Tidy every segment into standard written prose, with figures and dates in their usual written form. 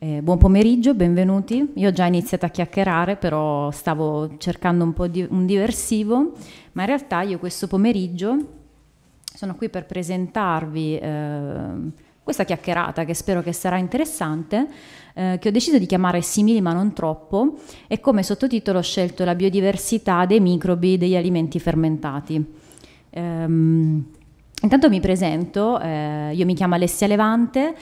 Buon pomeriggio, benvenuti. Io ho già iniziato a chiacchierare, però stavo cercando un po' di un diversivo, ma in realtà io questo pomeriggio sono qui per presentarvi questa chiacchierata che spero che sarà interessante, che ho deciso di chiamare simili ma non troppo, e come sottotitolo ho scelto la biodiversità dei microbi degli alimenti fermentati. Intanto mi presento, io mi chiamo Alessia Levante,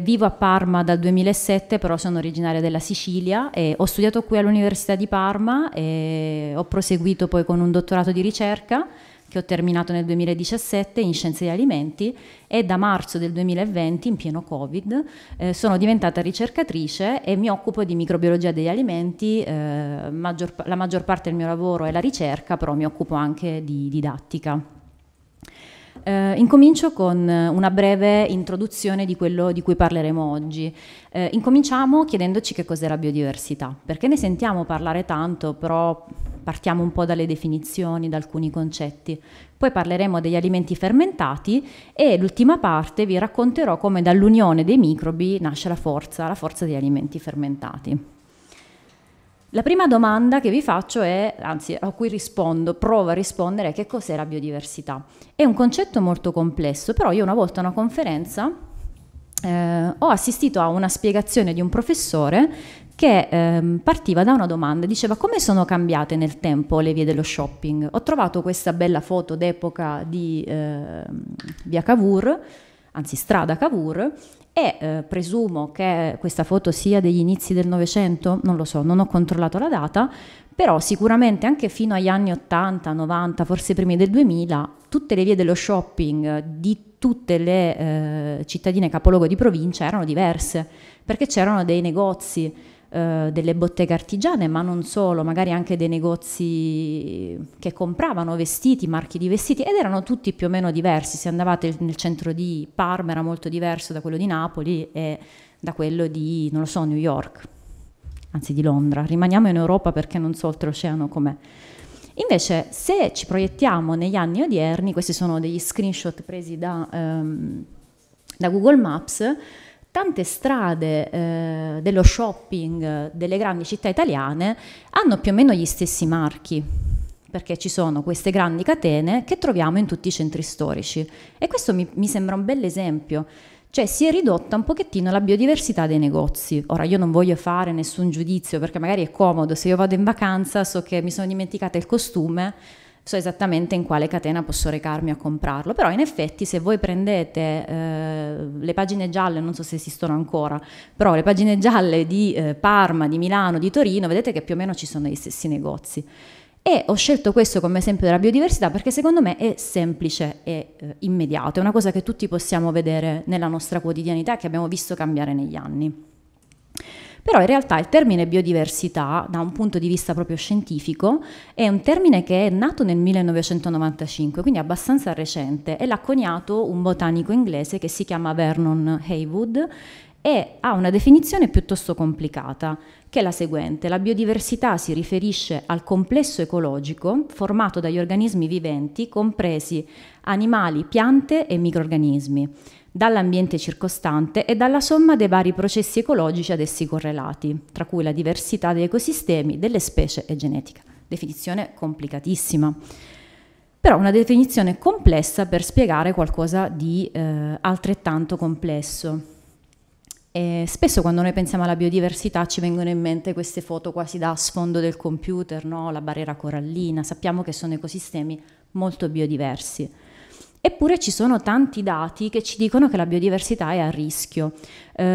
vivo a Parma dal 2007, però sono originaria della Sicilia e ho studiato qui all'Università di Parma e ho proseguito poi con un dottorato di ricerca che ho terminato nel 2017 in scienze degli alimenti, e da marzo del 2020, in pieno Covid, sono diventata ricercatrice e mi occupo di microbiologia degli alimenti. La maggior parte del mio lavoro è la ricerca, però mi occupo anche di didattica. Incomincio con una breve introduzione di quello di cui parleremo oggi. Incominciamo chiedendoci che cos'è la biodiversità, perché ne sentiamo parlare tanto, però partiamo un po' dalle definizioni, da alcuni concetti. Poi parleremo degli alimenti fermentati e l'ultima parte vi racconterò come dall'unione dei microbi nasce la forza degli alimenti fermentati. La prima domanda che vi faccio è, anzi a cui rispondo, provo a rispondere, che cos'è la biodiversità? È un concetto molto complesso, però io una volta a una conferenza ho assistito a una spiegazione di un professore che partiva da una domanda, diceva: come sono cambiate nel tempo le vie dello shopping? Ho trovato questa bella foto d'epoca di via Cavour, anzi strada Cavour, e presumo che questa foto sia degli inizi del Novecento, non lo so, non ho controllato la data, però sicuramente anche fino agli anni 80, 90, forse primi del 2000, tutte le vie dello shopping di tutte le cittadine capoluogo di provincia erano diverse, perché c'erano dei negozi, delle botteghe artigiane, ma non solo, magari anche dei negozi che compravano vestiti, marchi di vestiti, ed erano tutti più o meno diversi. Se andavate nel centro di Parma era molto diverso da quello di Napoli e da quello di, non lo so, New York, anzi di Londra. Rimaniamo in Europa perché non so oltreoceano com'è. Invece se ci proiettiamo negli anni odierni, questi sono degli screenshot presi da Google Maps, tante strade dello shopping delle grandi città italiane hanno più o meno gli stessi marchi, perché ci sono queste grandi catene che troviamo in tutti i centri storici, e questo mi sembra un bel esempio, cioè si è ridotta un pochettino la biodiversità dei negozi. Ora io non voglio fare nessun giudizio, perché magari è comodo, se io vado in vacanza so che mi sono dimenticata il costume, so esattamente in quale catena posso recarmi a comprarlo, però in effetti se voi prendete le pagine gialle, non so se esistono ancora, però le pagine gialle di Parma, di Milano, di Torino, vedete che più o meno ci sono gli stessi negozi. E ho scelto questo come esempio della biodiversità perché secondo me è semplice e immediato, è una cosa che tutti possiamo vedere nella nostra quotidianità, che abbiamo visto cambiare negli anni. Però in realtà il termine biodiversità, da un punto di vista proprio scientifico, è un termine che è nato nel 1995, quindi abbastanza recente, e l'ha coniato un botanico inglese che si chiama Vernon Heywood e ha una definizione piuttosto complicata, che è la seguente: la biodiversità si riferisce al complesso ecologico formato dagli organismi viventi, compresi animali, piante e microrganismi, dall'ambiente circostante e dalla somma dei vari processi ecologici ad essi correlati, tra cui la diversità degli ecosistemi, delle specie e genetica. Definizione complicatissima, però una definizione complessa per spiegare qualcosa di altrettanto complesso. E spesso quando noi pensiamo alla biodiversità ci vengono in mente queste foto quasi da sfondo del computer, no? La barriera corallina, sappiamo che sono ecosistemi molto biodiversi. Eppure ci sono tanti dati che ci dicono che la biodiversità è a rischio.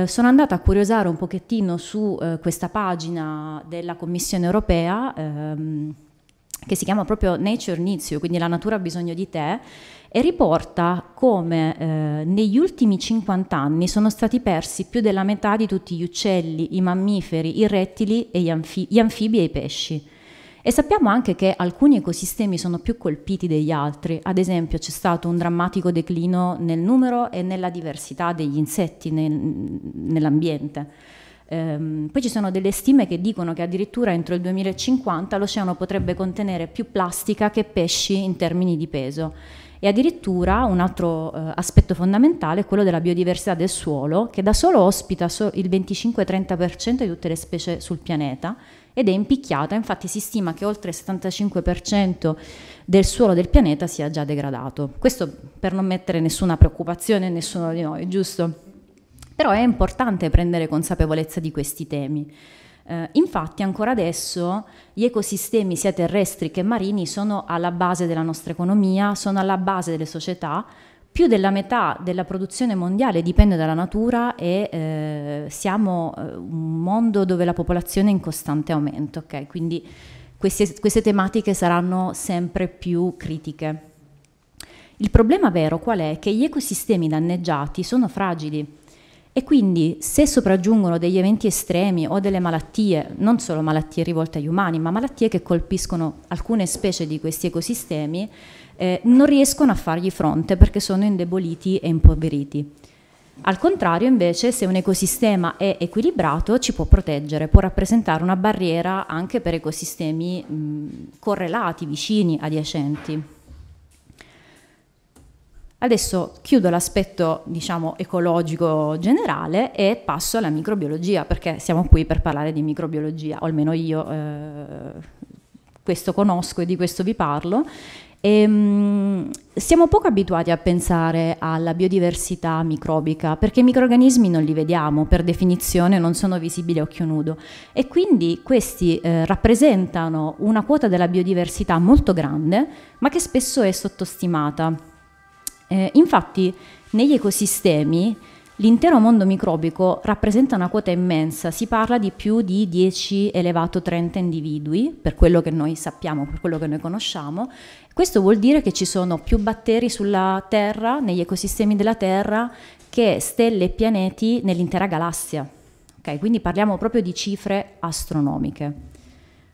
Sono andata a curiosare un pochettino su questa pagina della Commissione Europea, che si chiama proprio Nature Needs You, quindi la natura ha bisogno di te, e riporta come negli ultimi 50 anni sono stati persi più della metà di tutti gli uccelli, i mammiferi, i rettili, e gli anfibi e i pesci. E sappiamo anche che alcuni ecosistemi sono più colpiti degli altri, ad esempio c'è stato un drammatico declino nel numero e nella diversità degli insetti nell'ambiente. Poi ci sono delle stime che dicono che addirittura entro il 2050 l'oceano potrebbe contenere più plastica che pesci in termini di peso. E addirittura un altro aspetto fondamentale è quello della biodiversità del suolo, che da solo ospita il 25-30% di tutte le specie sul pianeta ed è impicchiata. Infatti si stima che oltre il 75% del suolo del pianeta sia già degradato. Questo per non mettere nessuna preoccupazione a nessuno di noi, giusto? Però è importante prendere consapevolezza di questi temi. Infatti ancora adesso gli ecosistemi sia terrestri che marini sono alla base della nostra economia, sono alla base delle società. Più della metà della produzione mondiale dipende dalla natura e siamo un mondo dove la popolazione è in costante aumento, okay? Quindi queste tematiche saranno sempre più critiche. Il problema vero qual è? Che gli ecosistemi danneggiati sono fragili. E quindi se sopraggiungono degli eventi estremi o delle malattie, non solo malattie rivolte agli umani, ma malattie che colpiscono alcune specie di questi ecosistemi, non riescono a fargli fronte perché sono indeboliti e impoveriti. Al contrario, invece, se un ecosistema è equilibrato ci può proteggere, può rappresentare una barriera anche per ecosistemi correlati, vicini, adiacenti. Adesso chiudo l'aspetto, diciamo, ecologico generale e passo alla microbiologia, perché siamo qui per parlare di microbiologia, o almeno io questo conosco e di questo vi parlo. E, siamo poco abituati a pensare alla biodiversità microbica, perché i microrganismi non li vediamo, per definizione non sono visibili a occhio nudo, e quindi questi rappresentano una quota della biodiversità molto grande, ma che spesso è sottostimata. Infatti negli ecosistemi l'intero mondo microbico rappresenta una quota immensa, si parla di più di 10^30 individui, per quello che noi sappiamo, per quello che noi conosciamo. Questo vuol dire che ci sono più batteri sulla Terra, negli ecosistemi della Terra, che stelle e pianeti nell'intera galassia. Okay? Quindi parliamo proprio di cifre astronomiche.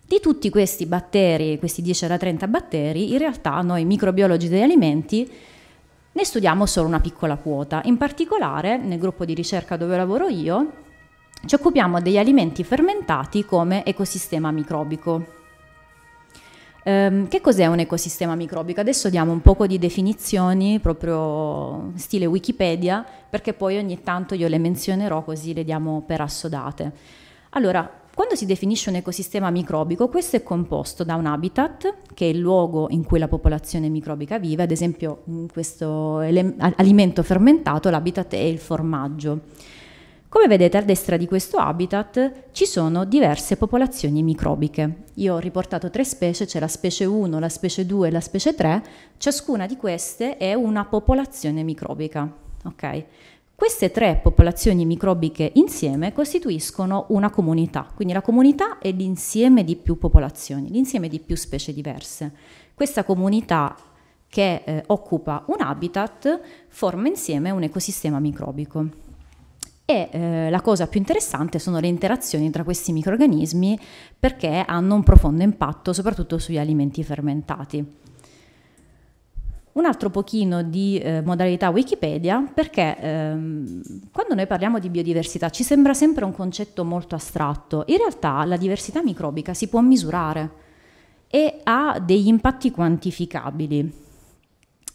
Di tutti questi batteri, questi 10^30 batteri, in realtà noi microbiologi degli alimenti ne studiamo solo una piccola quota. In particolare, nel gruppo di ricerca dove lavoro io, ci occupiamo degli alimenti fermentati come ecosistema microbico. Che cos'è un ecosistema microbico? Adesso diamo un poco di definizioni, proprio stile Wikipedia, perché poi ogni tanto io le menzionerò così le diamo per assodate. Allora, quando si definisce un ecosistema microbico, questo è composto da un habitat, che è il luogo in cui la popolazione microbica vive, ad esempio in questo alimento fermentato l'habitat è il formaggio. Come vedete a destra di questo habitat ci sono diverse popolazioni microbiche. Io ho riportato 3 specie, c'è la specie 1, la specie 2 e la specie 3, ciascuna di queste è una popolazione microbica, ok? Queste 3 popolazioni microbiche insieme costituiscono una comunità, quindi la comunità è l'insieme di più popolazioni, l'insieme di più specie diverse. Questa comunità che occupa un habitat forma insieme un ecosistema microbico. E la cosa più interessante sono le interazioni tra questi microrganismi, perché hanno un profondo impatto soprattutto sugli alimenti fermentati. Un altro pochino di modalità Wikipedia, perché quando noi parliamo di biodiversità ci sembra sempre un concetto molto astratto. In realtà la diversità microbica si può misurare e ha degli impatti quantificabili.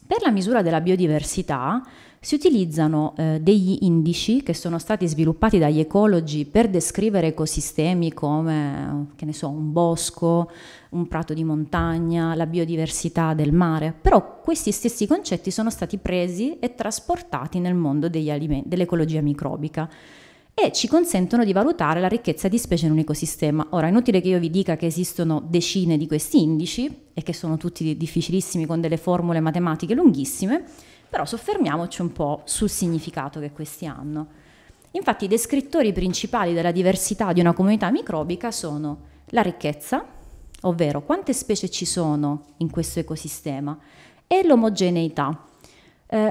Per la misura della biodiversità si utilizzano degli indici che sono stati sviluppati dagli ecologi per descrivere ecosistemi come, che ne so, un bosco, un prato di montagna, la biodiversità del mare. Però questi stessi concetti sono stati presi e trasportati nel mondo dell'ecologia microbica e ci consentono di valutare la ricchezza di specie in un ecosistema. Ora, è inutile che io vi dica che esistono decine di questi indici e che sono tutti difficilissimi con delle formule matematiche lunghissime, però soffermiamoci un po' sul significato che questi hanno. Infatti i descrittori principali della diversità di una comunità microbica sono la ricchezza, ovvero quante specie ci sono in questo ecosistema, e l'omogeneità.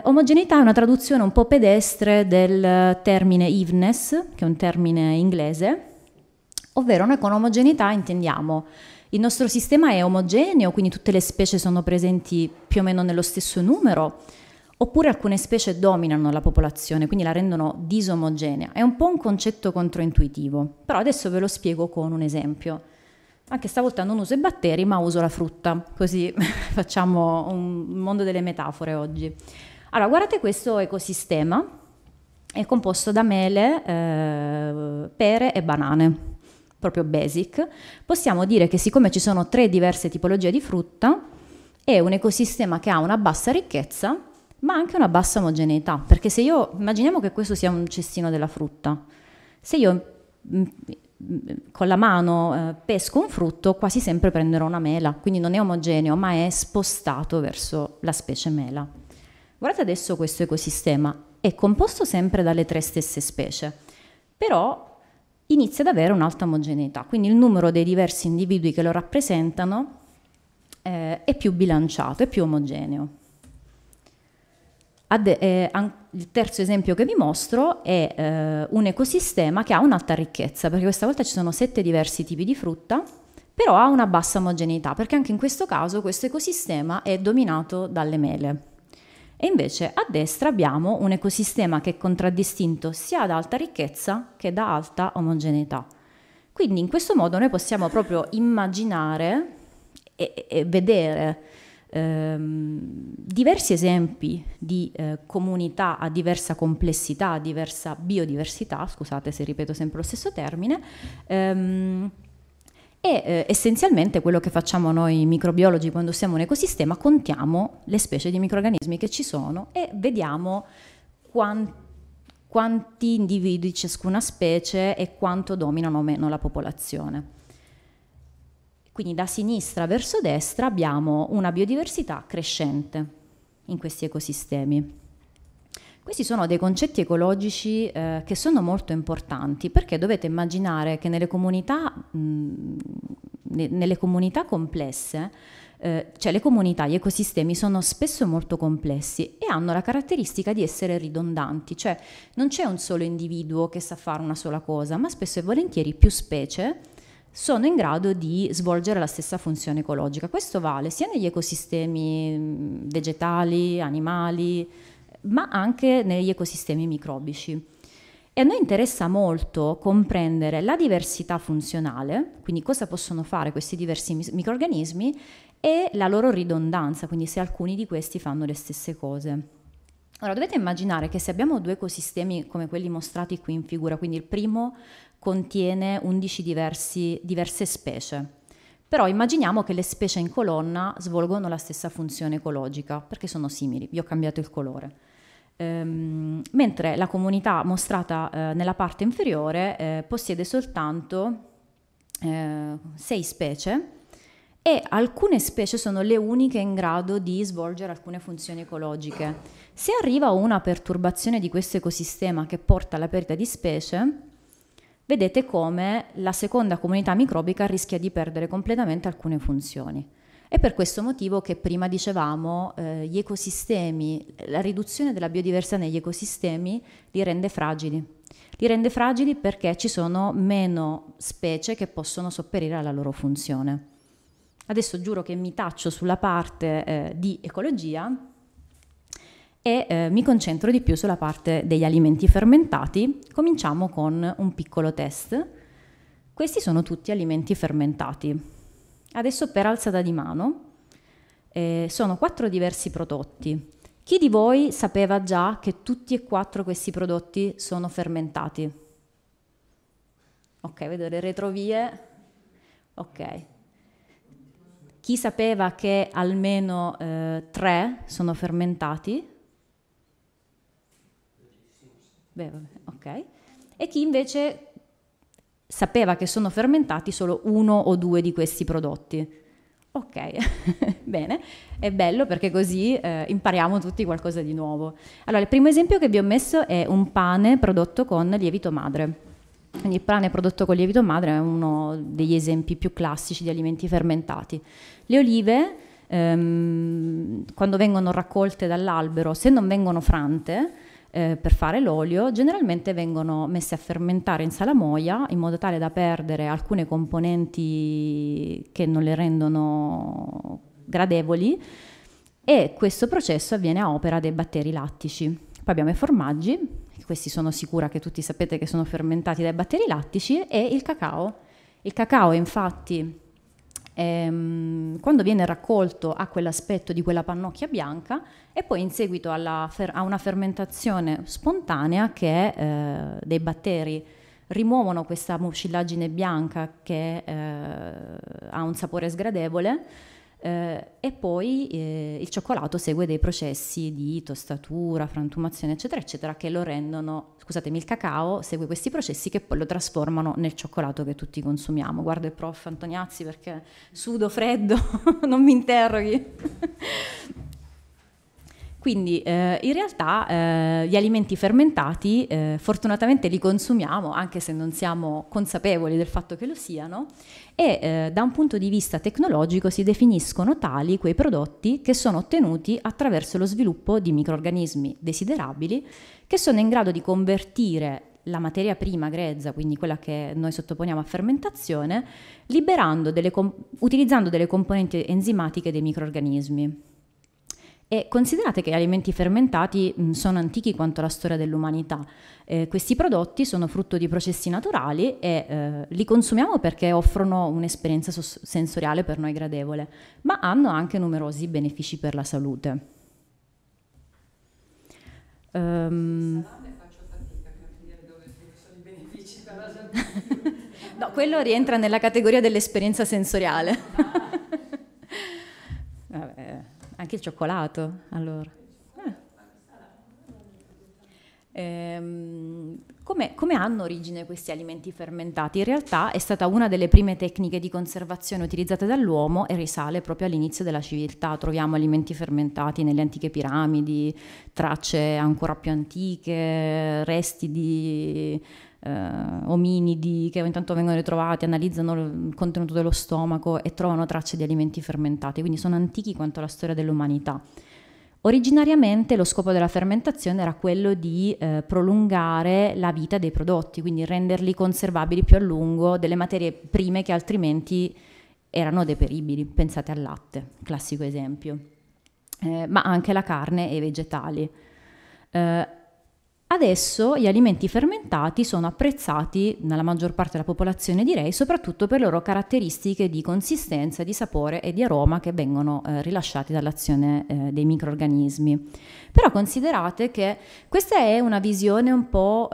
Omogeneità è una traduzione un po' pedestre del termine evenness, che è un termine inglese, ovvero noi con omogeneità intendiamo il nostro sistema è omogeneo, quindi tutte le specie sono presenti più o meno nello stesso numero, oppure alcune specie dominano la popolazione, quindi la rendono disomogenea. È un po' un concetto controintuitivo, però adesso ve lo spiego con un esempio. Anche stavolta non uso i batteri, ma uso la frutta, così facciamo un mondo delle metafore oggi. Allora, guardate questo ecosistema, è composto da mele, pere e banane, proprio basic. Possiamo dire che siccome ci sono tre diverse tipologie di frutta, è un ecosistema che ha una bassa ricchezza, ma anche una bassa omogeneità, perché se io, immaginiamo che questo sia un cestino della frutta, se io con la mano pesco un frutto, quasi sempre prenderò una mela, quindi non è omogeneo, ma è spostato verso la specie mela. Guardate adesso questo ecosistema, è composto sempre dalle tre stesse specie, però inizia ad avere un'alta omogeneità, quindi il numero dei diversi individui che lo rappresentano è più bilanciato, è più omogeneo. Il terzo esempio che vi mostro è un ecosistema che ha un'alta ricchezza, perché questa volta ci sono 7 diversi tipi di frutta, però ha una bassa omogeneità, perché anche in questo caso questo ecosistema è dominato dalle mele. E invece a destra abbiamo un ecosistema che è contraddistinto sia da alta ricchezza che da alta omogeneità. Quindi in questo modo noi possiamo proprio immaginare e vedere diversi esempi di comunità a diversa complessità, a diversa biodiversità, scusate se ripeto sempre lo stesso termine, e essenzialmente quello che facciamo noi microbiologi quando siamo un ecosistema, contiamo le specie di microrganismi che ci sono e vediamo quanti individui ciascuna specie e quanto dominano o meno la popolazione. Quindi da sinistra verso destra abbiamo una biodiversità crescente in questi ecosistemi. Questi sono dei concetti ecologici che sono molto importanti, perché dovete immaginare che nelle comunità complesse, cioè le comunità, gli ecosistemi sono spesso molto complessi e hanno la caratteristica di essere ridondanti, cioè non c'è un solo individuo che sa fare una sola cosa, ma spesso e volentieri più specie sono in grado di svolgere la stessa funzione ecologica. Questo vale sia negli ecosistemi vegetali, animali, ma anche negli ecosistemi microbici. E a noi interessa molto comprendere la diversità funzionale, quindi cosa possono fare questi diversi microrganismi, e la loro ridondanza, quindi se alcuni di questi fanno le stesse cose. Allora, dovete immaginare che se abbiamo due ecosistemi come quelli mostrati qui in figura, quindi il primo contiene 11 diverse specie, però immaginiamo che le specie in colonna svolgono la stessa funzione ecologica, perché sono simili, vi ho cambiato il colore. Mentre la comunità mostrata nella parte inferiore possiede soltanto 6 specie, e alcune specie sono le uniche in grado di svolgere alcune funzioni ecologiche. Se arriva una perturbazione di questo ecosistema che porta alla perdita di specie, vedete come la seconda comunità microbica rischia di perdere completamente alcune funzioni. È per questo motivo che prima dicevamo gli ecosistemi, la riduzione della biodiversità negli ecosistemi li rende fragili. Li rende fragili perché ci sono meno specie che possono sopperire alla loro funzione. Adesso giuro che mi taccio sulla parte di ecologia e mi concentro di più sulla parte degli alimenti fermentati. Cominciamo con un piccolo test. Questi sono tutti alimenti fermentati. Adesso per alzata di mano sono 4 diversi prodotti. Chi di voi sapeva già che tutti e 4 questi prodotti sono fermentati? Ok, vedo le retrovie. Ok. Chi sapeva che almeno 3 sono fermentati? Beh, vabbè, ok. E chi invece sapeva che sono fermentati solo 1 o 2 di questi prodotti? Ok, bene, è bello perché così impariamo tutti qualcosa di nuovo. Allora, il primo esempio che vi ho messo è un pane prodotto con lievito madre. Quindi il pane prodotto con lievito madre è uno degli esempi più classici di alimenti fermentati. Le olive, quando vengono raccolte dall'albero, se non vengono frante per fare l'olio, generalmente vengono messe a fermentare in salamoia in modo tale da perdere alcune componenti che non le rendono gradevoli, e questo processo avviene a opera dei batteri lattici. Poi abbiamo i formaggi. Questi sono sicura che tutti sapete che sono fermentati dai batteri lattici, e il cacao. Il cacao infatti quando viene raccolto ha quell'aspetto di quella pannocchia bianca e poi in seguito a una fermentazione spontanea che dei batteri rimuovono questa mucillaggine bianca che ha un sapore sgradevole. E poi il cioccolato segue dei processi di tostatura, frantumazione eccetera eccetera che lo rendono, scusatemi, il cacao segue questi processi che poi lo trasformano nel cioccolato che tutti consumiamo. Guardo il prof Antoniazzi perché sudo freddo, non mi interroghi. Quindi in realtà gli alimenti fermentati fortunatamente li consumiamo anche se non siamo consapevoli del fatto che lo siano, e da un punto di vista tecnologico si definiscono tali quei prodotti che sono ottenuti attraverso lo sviluppo di microrganismi desiderabili che sono in grado di convertire la materia prima grezza, quindi quella che noi sottoponiamo a fermentazione, liberando utilizzando delle componenti enzimatiche dei microrganismi. E considerate che gli alimenti fermentati sono antichi quanto la storia dell'umanità. Questi prodotti sono frutto di processi naturali e li consumiamo perché offrono un'esperienza sensoriale per noi gradevole, ma hanno anche numerosi benefici per la salute. Faccio fatica a capire dove sono i benefici per la salute. No, quello rientra nella categoria dell'esperienza sensoriale. Vabbè. Anche il cioccolato, allora. Come hanno origine questi alimenti fermentati? In realtà è stata una delle prime tecniche di conservazione utilizzate dall'uomo e risale proprio all'inizio della civiltà. Troviamo alimenti fermentati nelle antiche piramidi, tracce ancora più antiche, resti di ominidi che ogni tanto vengono ritrovati, analizzano il contenuto dello stomaco e trovano tracce di alimenti fermentati, quindi sono antichi quanto la storia dell'umanità. Originariamente lo scopo della fermentazione era quello di prolungare la vita dei prodotti, quindi renderli conservabili più a lungo, delle materie prime che altrimenti erano deperibili, pensate al latte, classico esempio, ma anche la carne e i vegetali. Adesso gli alimenti fermentati sono apprezzati dalla maggior parte della popolazione, direi, soprattutto per le loro caratteristiche di consistenza, di sapore e di aroma che vengono rilasciati dall'azione dei microrganismi. Però considerate che questa è una visione un po'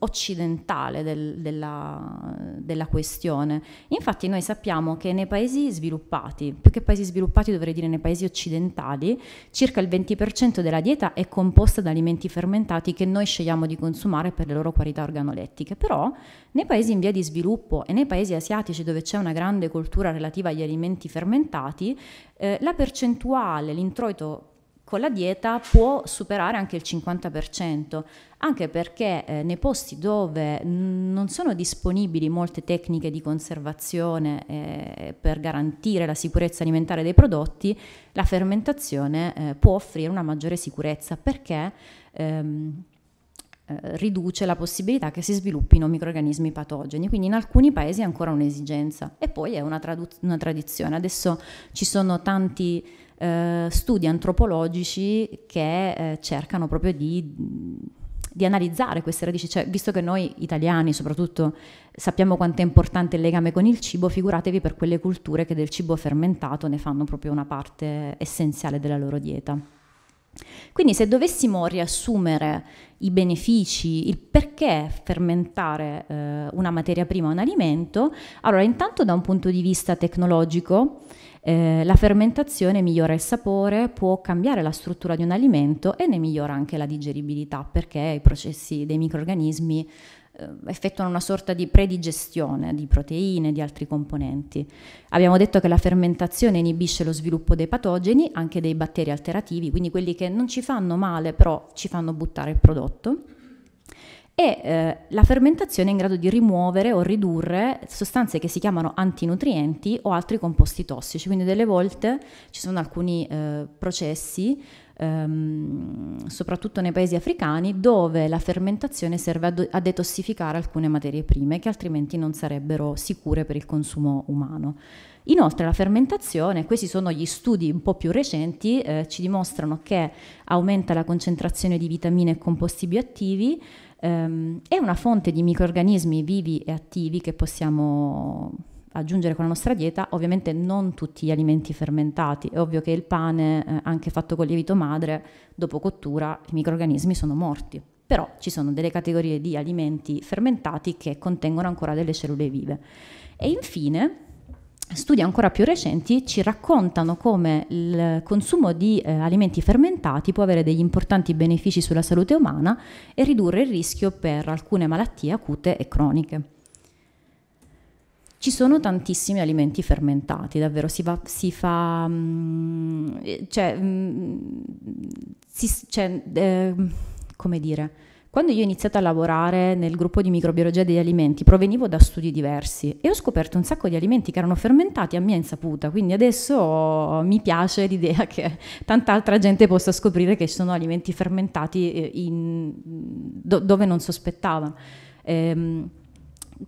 occidentale della questione. Infatti noi sappiamo che nei paesi sviluppati, più che paesi sviluppati dovrei dire nei paesi occidentali, circa il 20% della dieta è composta da alimenti fermentati che noi scegliamo di consumare per le loro qualità organolettiche. Però nei paesi in via di sviluppo e nei paesi asiatici dove c'è una grande cultura relativa agli alimenti fermentati, la percentuale, l'introito con la dieta può superare anche il 50%, anche perché nei posti dove non sono disponibili molte tecniche di conservazione per garantire la sicurezza alimentare dei prodotti, la fermentazione può offrire una maggiore sicurezza perché riduce la possibilità che si sviluppino microrganismi patogeni, quindi in alcuni paesi è ancora un'esigenza. E poi è una tradizione. Adesso ci sono tanti studi antropologici che cercano proprio di analizzare queste radici, cioè, visto che noi italiani soprattutto sappiamo quanto è importante il legame con il cibo, figuratevi per quelle culture che del cibo fermentato ne fanno proprio una parte essenziale della loro dieta. Quindi se dovessimo riassumere i benefici, il perché fermentare una materia prima o un alimento, allora intanto da un punto di vista tecnologico la fermentazione migliora il sapore, può cambiare la struttura di un alimento e ne migliora anche la digeribilità, perché i processi dei microrganismi effettuano una sorta di predigestione di proteine e di altri componenti. Abbiamo detto che la fermentazione inibisce lo sviluppo dei patogeni, anche dei batteri alterativi, quindi quelli che non ci fanno male però ci fanno buttare il prodotto. E la fermentazione è in grado di rimuovere o ridurre sostanze che si chiamano antinutrienti o altri composti tossici, quindi delle volte ci sono alcuni processi, soprattutto nei paesi africani, dove la fermentazione serve a detossificare alcune materie prime che altrimenti non sarebbero sicure per il consumo umano. Inoltre la fermentazione, questi sono gli studi un po' più recenti, ci dimostrano che aumenta la concentrazione di vitamine e composti bioattivi, è una fonte di microrganismi vivi e attivi che possiamo aggiungere con la nostra dieta, ovviamente non tutti gli alimenti fermentati. È ovvio che il pane, anche fatto con lievito madre, dopo cottura i microrganismi sono morti. Però ci sono delle categorie di alimenti fermentati che contengono ancora delle cellule vive. E infine, studi ancora più recenti ci raccontano come il consumo di alimenti fermentati può avere degli importanti benefici sulla salute umana e ridurre il rischio per alcune malattie acute e croniche. Ci sono tantissimi alimenti fermentati, davvero come dire, quando io ho iniziato a lavorare nel gruppo di microbiologia degli alimenti provenivo da studi diversi e ho scoperto un sacco di alimenti che erano fermentati a mia insaputa, quindi adesso mi piace l'idea che tanta altra gente possa scoprire che ci sono alimenti fermentati dove non sospettava.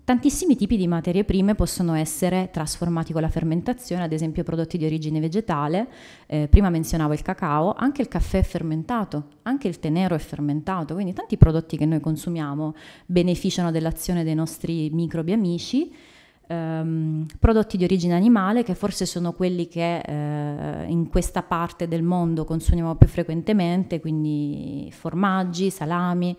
Tantissimi tipi di materie prime possono essere trasformati con la fermentazione, ad esempio prodotti di origine vegetale, prima menzionavo il cacao, anche il caffè è fermentato, anche il tè nero è fermentato, quindi tanti prodotti che noi consumiamo beneficiano dell'azione dei nostri microbi amici. Prodotti di origine animale, che forse sono quelli che in questa parte del mondo consumiamo più frequentemente, quindi formaggi, salami,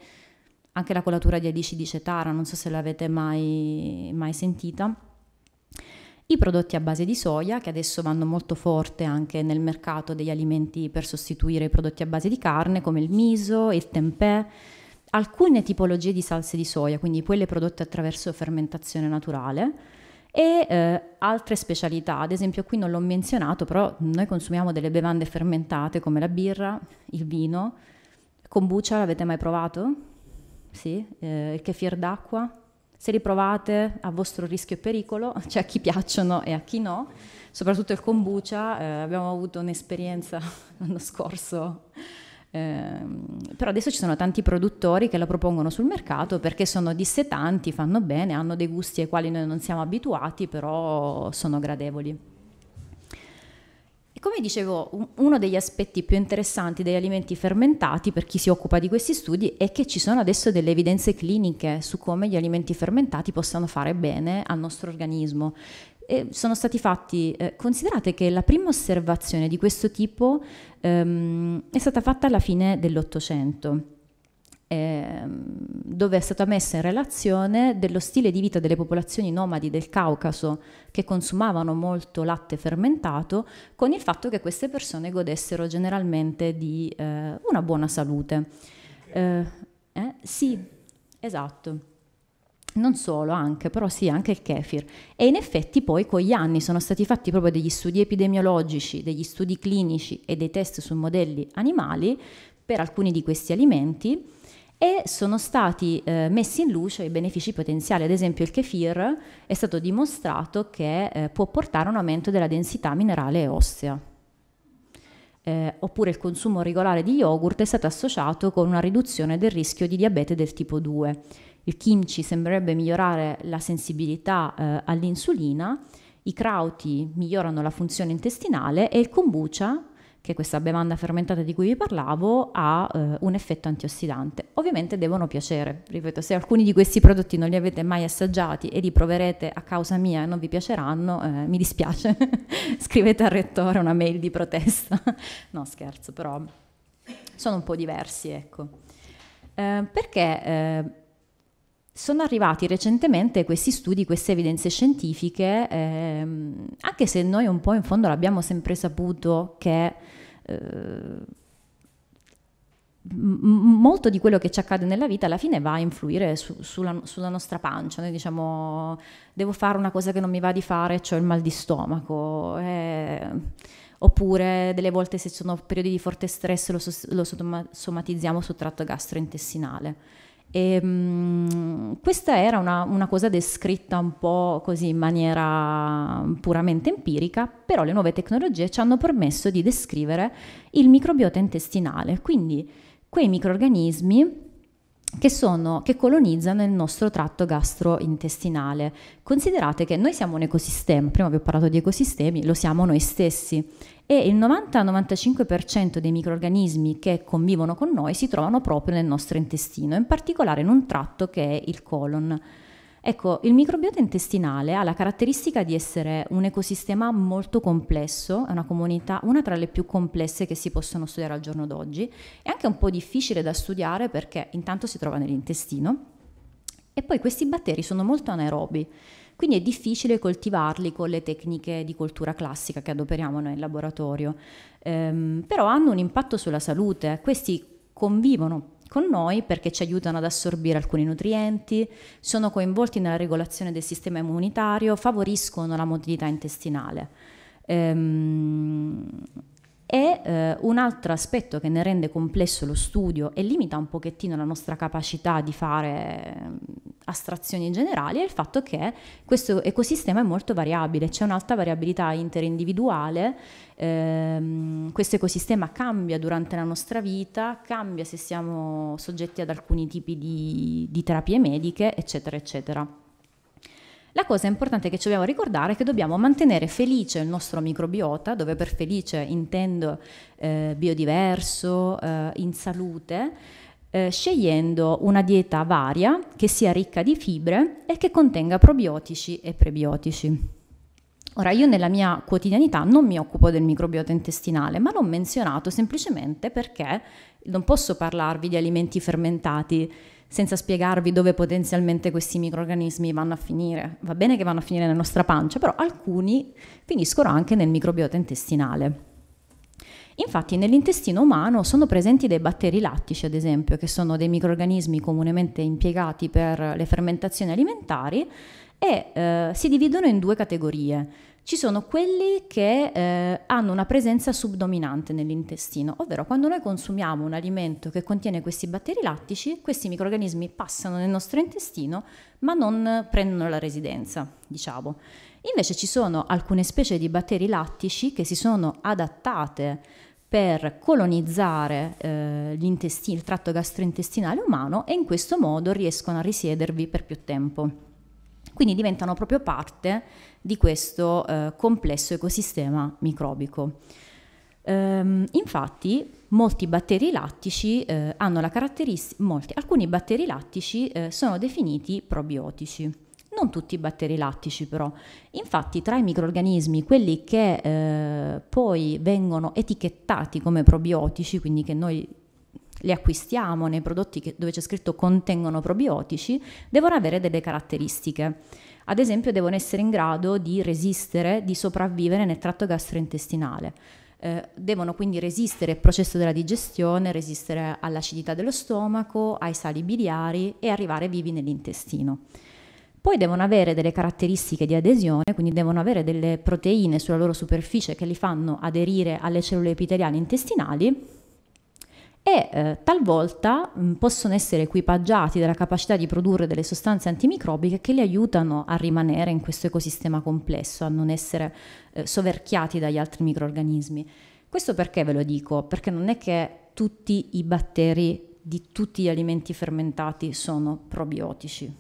anche la colatura di alici di cetara, non so se l'avete mai sentita. I prodotti a base di soia, che adesso vanno molto forte anche nel mercato degli alimenti per sostituire i prodotti a base di carne, come il miso, il tempeh, alcune tipologie di salse di soia, quindi quelle prodotte attraverso fermentazione naturale, e altre specialità. Ad esempio qui non l'ho menzionato, però noi consumiamo delle bevande fermentate come la birra, il vino, kombucha, l'avete mai provato? Sì, il kefir d'acqua, se li provate a vostro rischio e pericolo, cioè a chi piacciono e a chi no, soprattutto il kombucha, abbiamo avuto un'esperienza l'anno scorso, però adesso ci sono tanti produttori che la propongono sul mercato perché sono dissetanti, fanno bene, hanno dei gusti ai quali noi non siamo abituati, però sono gradevoli. Come dicevo, uno degli aspetti più interessanti degli alimenti fermentati per chi si occupa di questi studi è che ci sono adesso delle evidenze cliniche su come gli alimenti fermentati possano fare bene al nostro organismo. E sono stati fatti, considerate che la prima osservazione di questo tipo è stata fatta alla fine dell'Ottocento, dove è stata messa in relazione dello stile di vita delle popolazioni nomadi del Caucaso che consumavano molto latte fermentato con il fatto che queste persone godessero generalmente di una buona salute. Sì, esatto. Non solo, anche, però sì, anche il kefir. E in effetti poi con gli anni sono stati fatti proprio degli studi epidemiologici, degli studi clinici e dei test su modelli animali per alcuni di questi alimenti, e sono stati messi in luce i benefici potenziali. Ad esempio il kefir è stato dimostrato che può portare a un aumento della densità minerale e ossea, oppure il consumo regolare di yogurt è stato associato con una riduzione del rischio di diabete del tipo 2, il kimchi sembrerebbe migliorare la sensibilità all'insulina, i crauti migliorano la funzione intestinale e il kombucha, che questa bevanda fermentata di cui vi parlavo, ha un effetto antiossidante. Ovviamente devono piacere, ripeto, se alcuni di questi prodotti non li avete mai assaggiati e li proverete a causa mia e non vi piaceranno, mi dispiace, scrivete al rettore una mail di protesta. No, scherzo, però sono un po' diversi, ecco. Perché sono arrivati recentemente questi studi, queste evidenze scientifiche, anche se noi un po' in fondo l'abbiamo sempre saputo che molto di quello che ci accade nella vita alla fine va a influire sulla nostra pancia. Noi diciamo, devo fare una cosa che non mi va di fare, cioè il mal di stomaco, oppure delle volte se sono periodi di forte stress lo somatizziamo sul tratto gastrointestinale. E, questa era una cosa descritta un po' così in maniera puramente empirica, però le nuove tecnologie ci hanno permesso di descrivere il microbiota intestinale, quindi quei microrganismi che colonizzano il nostro tratto gastrointestinale. Considerate che noi siamo un ecosistema, prima vi ho parlato di ecosistemi, lo siamo noi stessi, e il 90-95% dei microrganismi che convivono con noi si trovano proprio nel nostro intestino, in particolare in un tratto che è il colon. Ecco, il microbiota intestinale ha la caratteristica di essere un ecosistema molto complesso, è una comunità, una tra le più complesse che si possono studiare al giorno d'oggi, è anche un po' difficile da studiare perché intanto si trova nell'intestino e poi questi batteri sono molto anaerobi, quindi è difficile coltivarli con le tecniche di coltura classica che adoperiamo noi in laboratorio, però hanno un impatto sulla salute, questi convivono con noi perché ci aiutano ad assorbire alcuni nutrienti, sono coinvolti nella regolazione del sistema immunitario, favoriscono la motilità intestinale. E un altro aspetto che ne rende complesso lo studio e limita un pochettino la nostra capacità di fare astrazioni generali è il fatto che questo ecosistema è molto variabile, c'è un'alta variabilità interindividuale, questo ecosistema cambia durante la nostra vita, cambia se siamo soggetti ad alcuni tipi di terapie mediche, eccetera, eccetera. La cosa importante che ci dobbiamo ricordare è che dobbiamo mantenere felice il nostro microbiota, dove per felice intendo biodiverso, in salute, scegliendo una dieta varia che sia ricca di fibre e che contenga probiotici e prebiotici. Ora, io nella mia quotidianità non mi occupo del microbiota intestinale, ma l'ho menzionato semplicemente perché non posso parlarvi di alimenti fermentati senza spiegarvi dove potenzialmente questi microrganismi vanno a finire. Va bene che vanno a finire nella nostra pancia, però alcuni finiscono anche nel microbiota intestinale. Infatti nell'intestino umano sono presenti dei batteri lattici, ad esempio, che sono dei microrganismi comunemente impiegati per le fermentazioni alimentari e si dividono in due categorie. Ci sono quelli che hanno una presenza subdominante nell'intestino, ovvero quando noi consumiamo un alimento che contiene questi batteri lattici, questi microrganismi passano nel nostro intestino ma non prendono la residenza, diciamo. Invece ci sono alcune specie di batteri lattici che si sono adattate per colonizzare il tratto gastrointestinale umano e in questo modo riescono a risiedervi per più tempo. Quindi diventano proprio parte di questo complesso ecosistema microbico. Infatti molti batteri lattici hanno la caratteristica, alcuni batteri lattici sono definiti probiotici. Non tutti i batteri lattici però, infatti tra i microrganismi, quelli che poi vengono etichettati come probiotici, quindi che noi li acquistiamo nei prodotti dove c'è scritto contengono probiotici, devono avere delle caratteristiche. Ad esempio devono essere in grado di resistere, di sopravvivere nel tratto gastrointestinale. Devono quindi resistere al processo della digestione, resistere all'acidità dello stomaco, ai sali biliari e arrivare vivi nell'intestino. Poi devono avere delle caratteristiche di adesione, quindi devono avere delle proteine sulla loro superficie che li fanno aderire alle cellule epiteliali intestinali e talvolta possono essere equipaggiati dalla capacità di produrre delle sostanze antimicrobiche che li aiutano a rimanere in questo ecosistema complesso, a non essere soverchiati dagli altri microrganismi. Questo perché ve lo dico? Perché non è che tutti i batteri di tutti gli alimenti fermentati sono probiotici.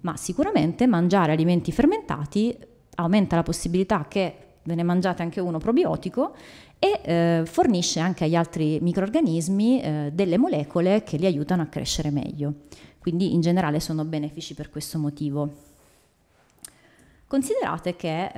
Ma sicuramente mangiare alimenti fermentati aumenta la possibilità che ve ne mangiate anche uno probiotico e fornisce anche agli altri microrganismi delle molecole che li aiutano a crescere meglio. Quindi in generale sono benefici per questo motivo. Considerate che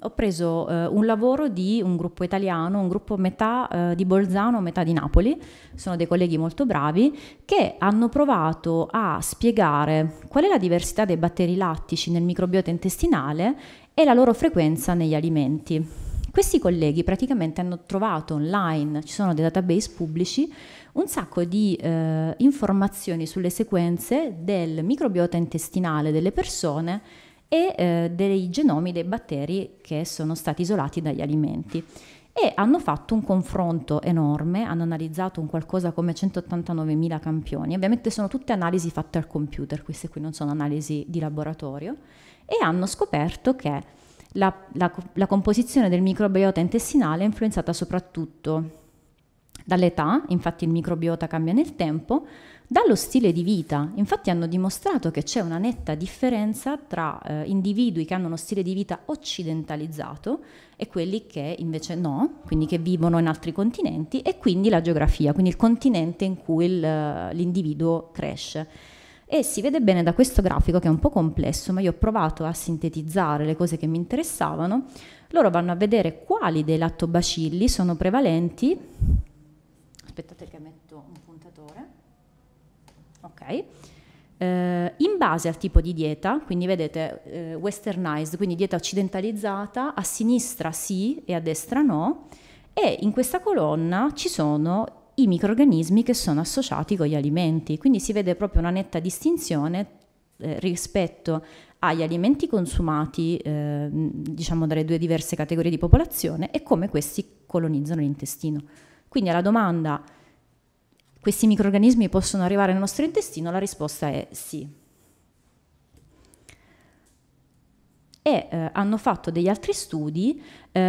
ho preso un lavoro di un gruppo italiano, un gruppo metà di Bolzano, metà di Napoli, sono dei colleghi molto bravi, che hanno provato a spiegare qual è la diversità dei batteri lattici nel microbiota intestinale e la loro frequenza negli alimenti. Questi colleghi praticamente hanno trovato online, ci sono dei database pubblici, un sacco di informazioni sulle sequenze del microbiota intestinale delle persone e dei genomi dei batteri che sono stati isolati dagli alimenti e hanno fatto un confronto enorme, hanno analizzato un qualcosa come 189.000 campioni, ovviamente sono tutte analisi fatte al computer, queste qui non sono analisi di laboratorio, e hanno scoperto che la composizione del microbiota intestinale è influenzata soprattutto dall'età, infatti il microbiota cambia nel tempo, dallo stile di vita, infatti hanno dimostrato che c'è una netta differenza tra individui che hanno uno stile di vita occidentalizzato e quelli che invece no, quindi che vivono in altri continenti, e quindi la geografia, quindi il continente in cui l'individuo cresce. e si vede bene da questo grafico che è un po' complesso, ma io ho provato a sintetizzare le cose che mi interessavano. Loro vanno a vedere quali dei lattobacilli sono prevalenti. Aspettate che metto un puntatore. Ok. In base al tipo di dieta, quindi vedete westernized, quindi dieta occidentalizzata, a sinistra sì e a destra no, e in questa colonna ci sono i microrganismi che sono associati con gli alimenti, quindi si vede proprio una netta distinzione rispetto agli alimenti consumati diciamo dalle due diverse categorie di popolazione e come questi colonizzano l'intestino. Quindi alla domanda questi microrganismi possono arrivare nel nostro intestino, la risposta è sì. E hanno fatto degli altri studi,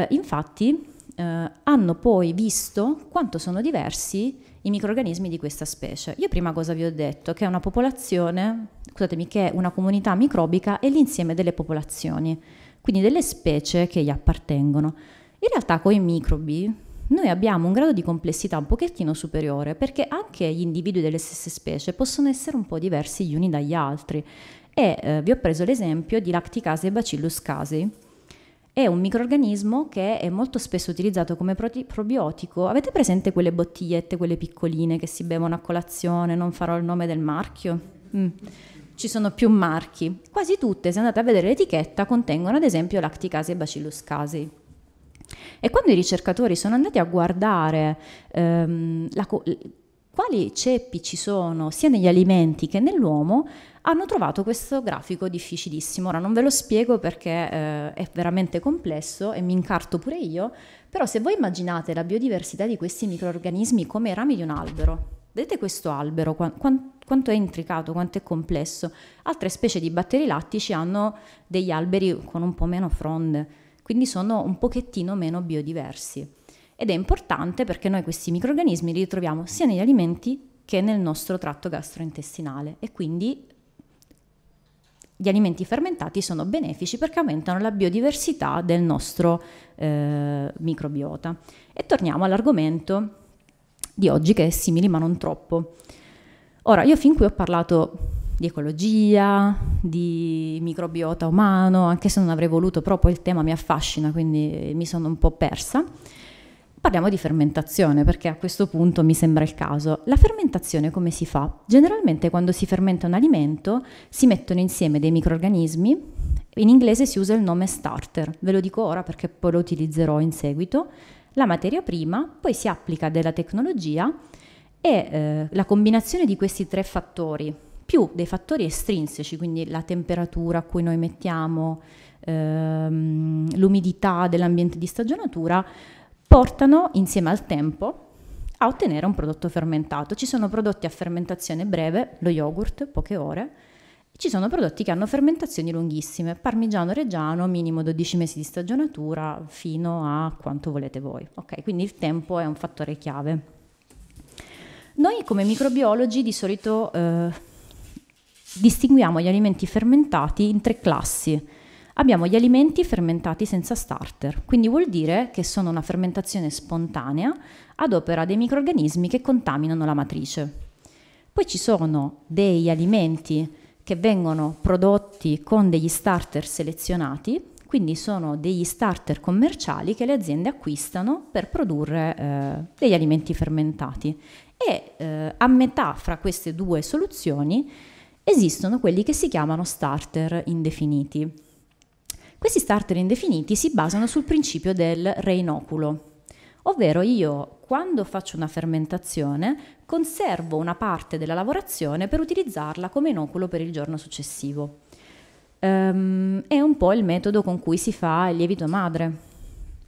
infatti hanno poi visto quanto sono diversi i microrganismi di questa specie. Io prima cosa vi ho detto? Che è una popolazione, scusatemi, che è una comunità microbica e l'insieme delle popolazioni, quindi delle specie che gli appartengono. In realtà con i microbi noi abbiamo un grado di complessità un pochettino superiore, perché anche gli individui delle stesse specie possono essere un po' diversi gli uni dagli altri. E vi ho preso l'esempio di Lacticaseibacillus casei. È un microrganismo che è molto spesso utilizzato come probiotico. Avete presente quelle bottigliette, quelle piccoline che si bevono a colazione? Non farò il nome del marchio. Ci sono più marchi. Quasi tutte, se andate a vedere l'etichetta, contengono ad esempio Lacticaseibacillus casei. E quando i ricercatori sono andati a guardare quali ceppi ci sono sia negli alimenti che nell'uomo, hanno trovato questo grafico difficilissimo. Ora non ve lo spiego perché è veramente complesso e mi incarto pure io, però se voi immaginate la biodiversità di questi microrganismi come i rami di un albero, vedete questo albero, quanto è intricato, quanto è complesso. Altre specie di batteri lattici hanno degli alberi con un po' meno fronde, quindi sono un pochettino meno biodiversi. Ed è importante perché noi questi microrganismi li troviamo sia negli alimenti che nel nostro tratto gastrointestinale, e quindi gli alimenti fermentati sono benefici perché aumentano la biodiversità del nostro microbiota. E torniamo all'argomento di oggi, che è simili ma non troppo. Ora, io fin qui ho parlato di ecologia, di microbiota umano, anche se non avrei voluto, però poi il tema mi affascina, quindi mi sono un po' persa. Parliamo di fermentazione, perché a questo punto mi sembra il caso. La fermentazione come si fa? Generalmente quando si fermenta un alimento si mettono insieme dei microrganismi, in inglese si usa il nome starter, ve lo dico ora perché poi lo utilizzerò in seguito, la materia prima, poi si applica della tecnologia e la combinazione di questi tre fattori, più dei fattori estrinseci, quindi la temperatura a cui noi mettiamo, l'umidità dell'ambiente di stagionatura, portano insieme al tempo a ottenere un prodotto fermentato. Ci sono prodotti a fermentazione breve, lo yogurt, poche ore, ci sono prodotti che hanno fermentazioni lunghissime, Parmigiano Reggiano, minimo 12 mesi di stagionatura, fino a quanto volete voi. Ok, quindi il tempo è un fattore chiave. Noi come microbiologi di solito distinguiamo gli alimenti fermentati in tre classi. Abbiamo gli alimenti fermentati senza starter, quindi vuol dire che sono una fermentazione spontanea ad opera dei microrganismi che contaminano la matrice. Poi ci sono degli alimenti che vengono prodotti con degli starter selezionati, quindi sono degli starter commerciali che le aziende acquistano per produrre degli alimenti fermentati. E a metà fra queste due soluzioni esistono quelli che si chiamano starter indefiniti. Questi starter indefiniti si basano sul principio del reinoculo, ovvero io quando faccio una fermentazione conservo una parte della lavorazione per utilizzarla come inoculo per il giorno successivo. È un po' il metodo con cui si fa il lievito madre,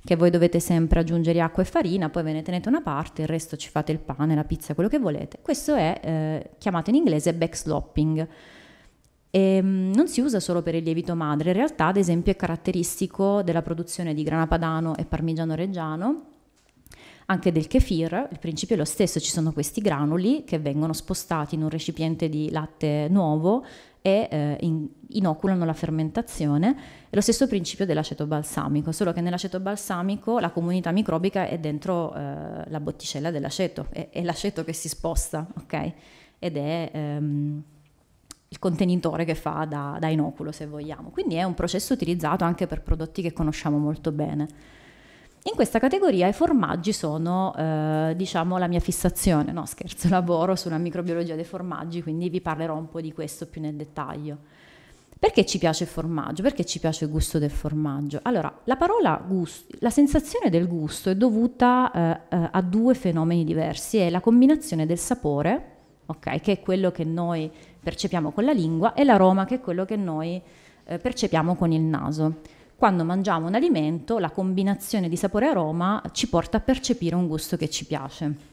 che voi dovete sempre aggiungere acqua e farina, poi ve ne tenete una parte, il resto ci fate il pane, la pizza, quello che volete. Questo è chiamato in inglese backslopping. Non si usa solo per il lievito madre, in realtà ad esempio è caratteristico della produzione di Grana Padano e Parmigiano Reggiano, anche del kefir, il principio è lo stesso, ci sono questi granuli che vengono spostati in un recipiente di latte nuovo e inoculano la fermentazione. È lo stesso principio dell'aceto balsamico, solo che nell'aceto balsamico la comunità microbica è dentro la botticella dell'aceto, è l'aceto che si sposta, ok? Ed è il contenitore che fa da inoculo, se vogliamo. Quindi è un processo utilizzato anche per prodotti che conosciamo molto bene. In questa categoria i formaggi sono, diciamo, la mia fissazione, no scherzo, lavoro sulla microbiologia dei formaggi, quindi vi parlerò un po' di questo più nel dettaglio. Perché ci piace il formaggio? Perché ci piace il gusto del formaggio? Allora, la parola gusto, la sensazione del gusto è dovuta a due fenomeni diversi, è la combinazione del sapore, okay, che è quello che noi percepiamo con la lingua, e l'aroma, che è quello che noi percepiamo con il naso. Quando mangiamo un alimento, la combinazione di sapore e aroma ci porta a percepire un gusto che ci piace.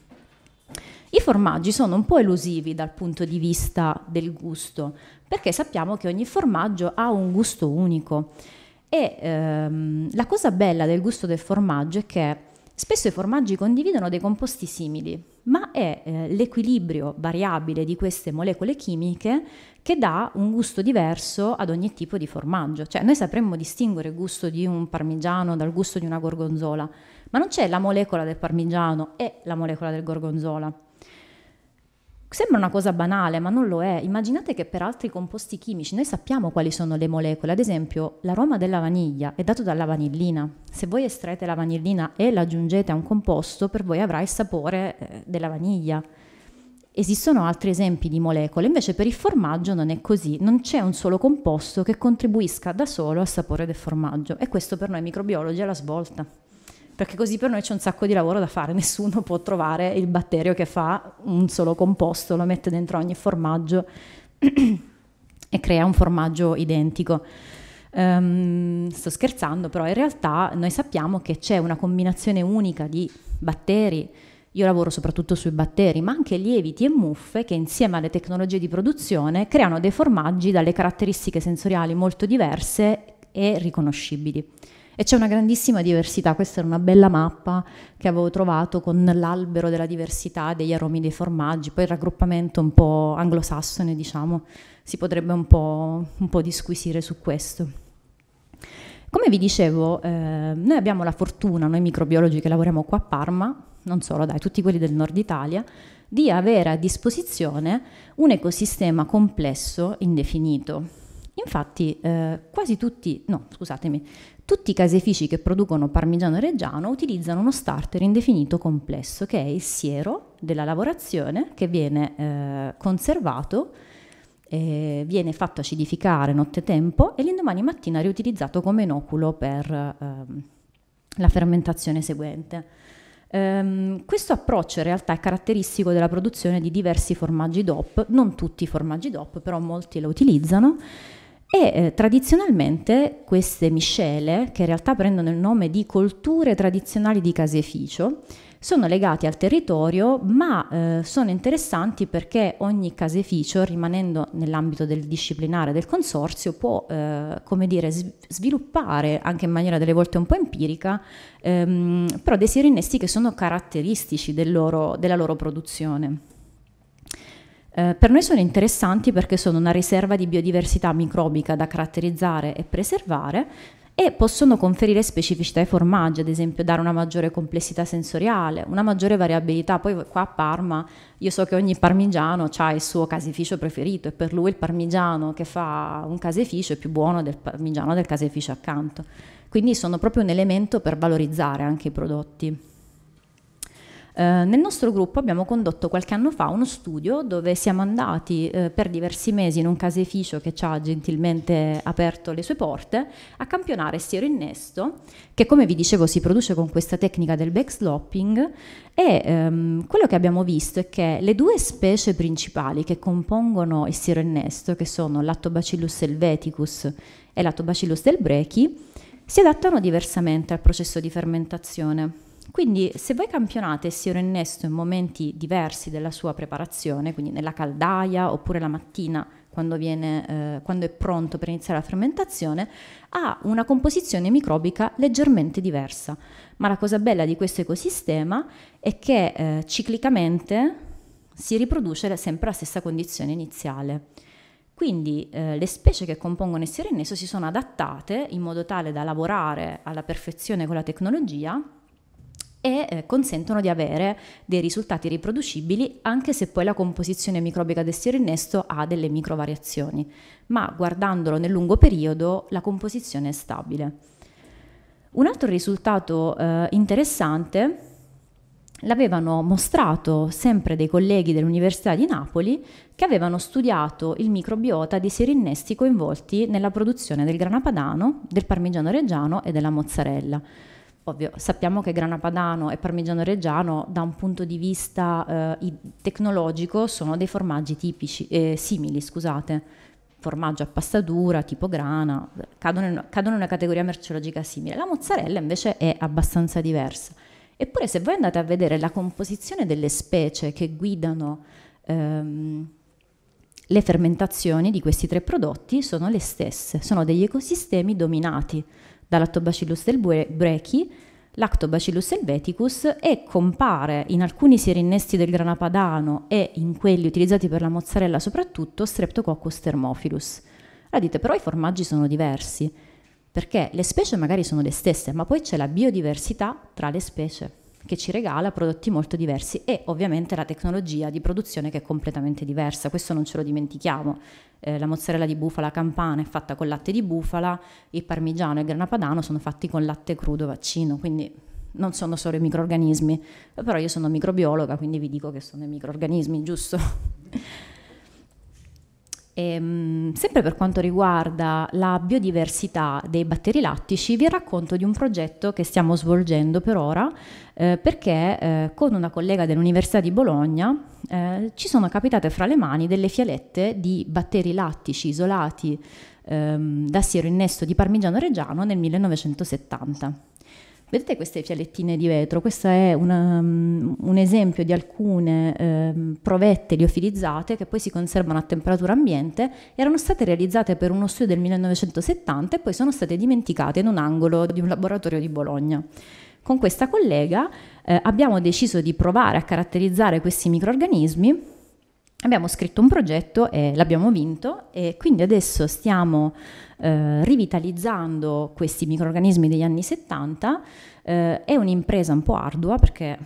I formaggi sono un po' elusivi dal punto di vista del gusto, perché sappiamo che ogni formaggio ha un gusto unico. E la cosa bella del gusto del formaggio è che spesso i formaggi condividono dei composti simili, ma è l'equilibrio variabile di queste molecole chimiche che dà un gusto diverso ad ogni tipo di formaggio. Cioè noi sapremmo distinguere il gusto di un parmigiano dal gusto di una gorgonzola, ma non c'è la molecola del parmigiano e la molecola del gorgonzola. Sembra una cosa banale, ma non lo è. Immaginate che per altri composti chimici noi sappiamo quali sono le molecole. Ad esempio, l'aroma della vaniglia è dato dalla vanillina. Se voi estraete la vanillina e la aggiungete a un composto, per voi avrà il sapore della vaniglia. Esistono altri esempi di molecole, invece per il formaggio non è così. Non c'è un solo composto che contribuisca da solo al sapore del formaggio. E questo per noi microbiologi è la svolta. Perché così per noi c'è un sacco di lavoro da fare, nessuno può trovare il batterio che fa un solo composto, lo mette dentro ogni formaggio e crea un formaggio identico. Sto scherzando, però in realtà noi sappiamo che c'è una combinazione unica di batteri, io lavoro soprattutto sui batteri, ma anche lieviti e muffe che insieme alle tecnologie di produzione creano dei formaggi dalle caratteristiche sensoriali molto diverse e riconoscibili. E c'è una grandissima diversità, questa era una bella mappa che avevo trovato con l'albero della diversità degli aromi dei formaggi, poi il raggruppamento un po' anglosassone, diciamo, si potrebbe un po' disquisire su questo. Come vi dicevo, noi abbiamo la fortuna, noi microbiologi che lavoriamo qua a Parma, non solo, dai, tutti quelli del nord Italia, di avere a disposizione un ecosistema complesso indefinito. Infatti tutti i caseifici che producono Parmigiano Reggiano utilizzano uno starter indefinito complesso, che è il siero della lavorazione, che viene conservato, viene fatto acidificare nottetempo e l'indomani mattina riutilizzato come inoculo per la fermentazione seguente. Questo approccio in realtà è caratteristico della produzione di diversi formaggi DOP, non tutti i formaggi DOP, però molti lo utilizzano. E tradizionalmente queste miscele, che in realtà prendono il nome di colture tradizionali di caseificio, sono legate al territorio, ma sono interessanti perché ogni caseificio, rimanendo nell'ambito del disciplinare del consorzio, può sviluppare, anche in maniera delle volte un po' empirica, però dei siero-innesti che sono caratteristici della loro produzione. Per noi sono interessanti perché sono una riserva di biodiversità microbica da caratterizzare e preservare e possono conferire specificità ai formaggi, ad esempio dare una maggiore complessità sensoriale, una maggiore variabilità. Poi qua a Parma io so che ogni parmigiano ha il suo caseificio preferito e per lui il parmigiano che fa un caseificio è più buono del parmigiano del caseificio accanto. Quindi sono proprio un elemento per valorizzare anche i prodotti. Nel nostro gruppo abbiamo condotto qualche anno fa uno studio dove siamo andati per diversi mesi in un caseificio che ci ha gentilmente aperto le sue porte a campionare siero innesto, che come vi dicevo si produce con questa tecnica del backstopping, e quello che abbiamo visto è che le due specie principali che compongono il siero innesto, che sono Lactobacillus helveticus e Lactobacillus delbrueckii, si adattano diversamente al processo di fermentazione. Quindi se voi campionate il siero innesto in momenti diversi della sua preparazione, quindi nella caldaia oppure la mattina quando è pronto per iniziare la fermentazione, ha una composizione microbica leggermente diversa. Ma la cosa bella di questo ecosistema è che ciclicamente si riproduce sempre la stessa condizione iniziale. Quindi le specie che compongono il siero innesto si sono adattate in modo tale da lavorare alla perfezione con la tecnologia e consentono di avere dei risultati riproducibili, anche se poi la composizione microbica del sieroinnesto ha delle microvariazioni, ma guardandolo nel lungo periodo la composizione è stabile. Un altro risultato interessante l'avevano mostrato sempre dei colleghi dell'Università di Napoli, che avevano studiato il microbiota di sieroinnesti coinvolti nella produzione del grana padano, del parmigiano reggiano e della mozzarella. Ovvio, sappiamo che grana padano e parmigiano reggiano da un punto di vista tecnologico sono dei formaggi tipici, simili, scusate, formaggio a pasta dura, tipo grana, cadono in una categoria merceologica simile. La mozzarella invece è abbastanza diversa. Eppure se voi andate a vedere la composizione delle specie che guidano le fermentazioni di questi tre prodotti sono le stesse, sono degli ecosistemi dominati da Lactobacillus delbrueckii, Lactobacillus helveticus, e compare in alcuni sierinnesti del grana padano e in quelli utilizzati per la mozzarella soprattutto Streptococcus thermophilus. Allora dite, però i formaggi sono diversi, perché le specie magari sono le stesse, ma poi c'è la biodiversità tra le specie che ci regala prodotti molto diversi e ovviamente la tecnologia di produzione che è completamente diversa, questo non ce lo dimentichiamo. La mozzarella di bufala campana è fatta con latte di bufala, il parmigiano e il grana padano sono fatti con latte crudo vaccino, quindi non sono solo i microrganismi, però io sono microbiologa quindi vi dico che sono i microrganismi, giusto? Sempre per quanto riguarda la biodiversità dei batteri lattici, vi racconto di un progetto che stiamo svolgendo per ora perché con una collega dell'Università di Bologna ci sono capitate fra le mani delle fialette di batteri lattici isolati da sieroinnesto di Parmigiano Reggiano nel 1970. Vedete queste fialettine di vetro? Questo è un esempio di alcune provette liofilizzate che poi si conservano a temperatura ambiente, erano state realizzate per uno studio del 1970 e poi sono state dimenticate in un angolo di un laboratorio di Bologna. Con questa collega abbiamo deciso di provare a caratterizzare questi microrganismi. Abbiamo scritto un progetto e l'abbiamo vinto e quindi adesso stiamo rivitalizzando questi microrganismi degli anni 70. È un'impresa un po' ardua perché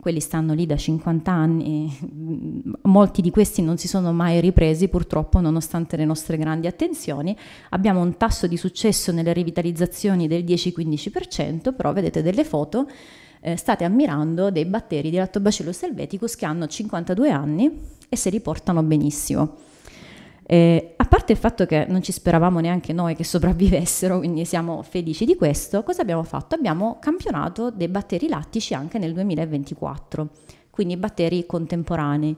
quelli stanno lì da 50 anni, molti di questi non si sono mai ripresi purtroppo nonostante le nostre grandi attenzioni. Abbiamo un tasso di successo nelle rivitalizzazioni del 10-15%, però vedete delle foto, state ammirando dei batteri di Lactobacillus helveticus che hanno 52 anni e si riportano benissimo. A parte il fatto che non ci speravamo neanche noi che sopravvivessero, quindi siamo felici di questo, cosa abbiamo fatto? Abbiamo campionato dei batteri lattici anche nel 2024, quindi batteri contemporanei,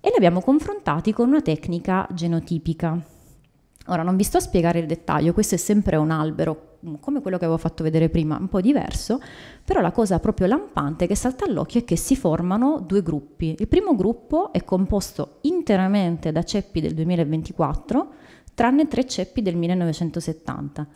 e li abbiamo confrontati con una tecnica genotipica. Ora non vi sto a spiegare il dettaglio, questo è sempre un albero come quello che avevo fatto vedere prima, un po' diverso, però la cosa proprio lampante che salta all'occhio è che si formano due gruppi. Il primo gruppo è composto interamente da ceppi del 2024, tranne 3 ceppi del 1970,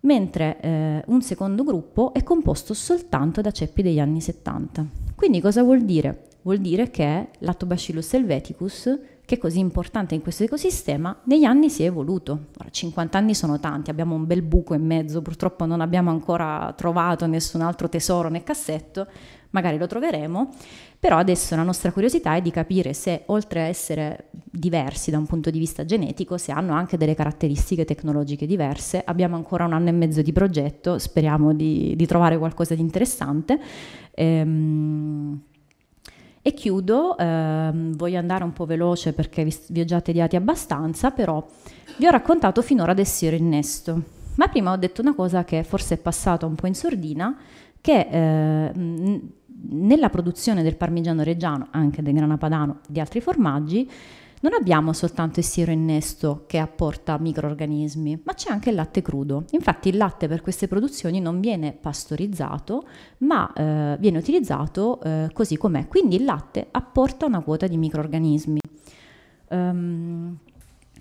mentre un secondo gruppo è composto soltanto da ceppi degli anni 70. Quindi cosa vuol dire? Vuol dire che Lactobacillus helveticus, che è così importante in questo ecosistema, negli anni si è evoluto. Ora, 50 anni sono tanti, abbiamo un bel buco in mezzo, purtroppo non abbiamo ancora trovato nessun altro tesoro nel cassetto, magari lo troveremo, però adesso la nostra curiosità è di capire se, oltre a essere diversi da un punto di vista genetico, se hanno anche delle caratteristiche tecnologiche diverse. Abbiamo ancora un anno e mezzo di progetto, speriamo di trovare qualcosa di interessante. E chiudo, voglio andare un po' veloce perché vi ho già tediati abbastanza, però vi ho raccontato finora del sieroinnesto, ma prima ho detto una cosa che forse è passata un po' in sordina, che nella produzione del parmigiano reggiano, anche del grana padano, di altri formaggi, non abbiamo soltanto il sieroinnesto che apporta microrganismi, ma c'è anche il latte crudo. Infatti il latte per queste produzioni non viene pastorizzato, ma viene utilizzato così com'è. Quindi il latte apporta una quota di microrganismi.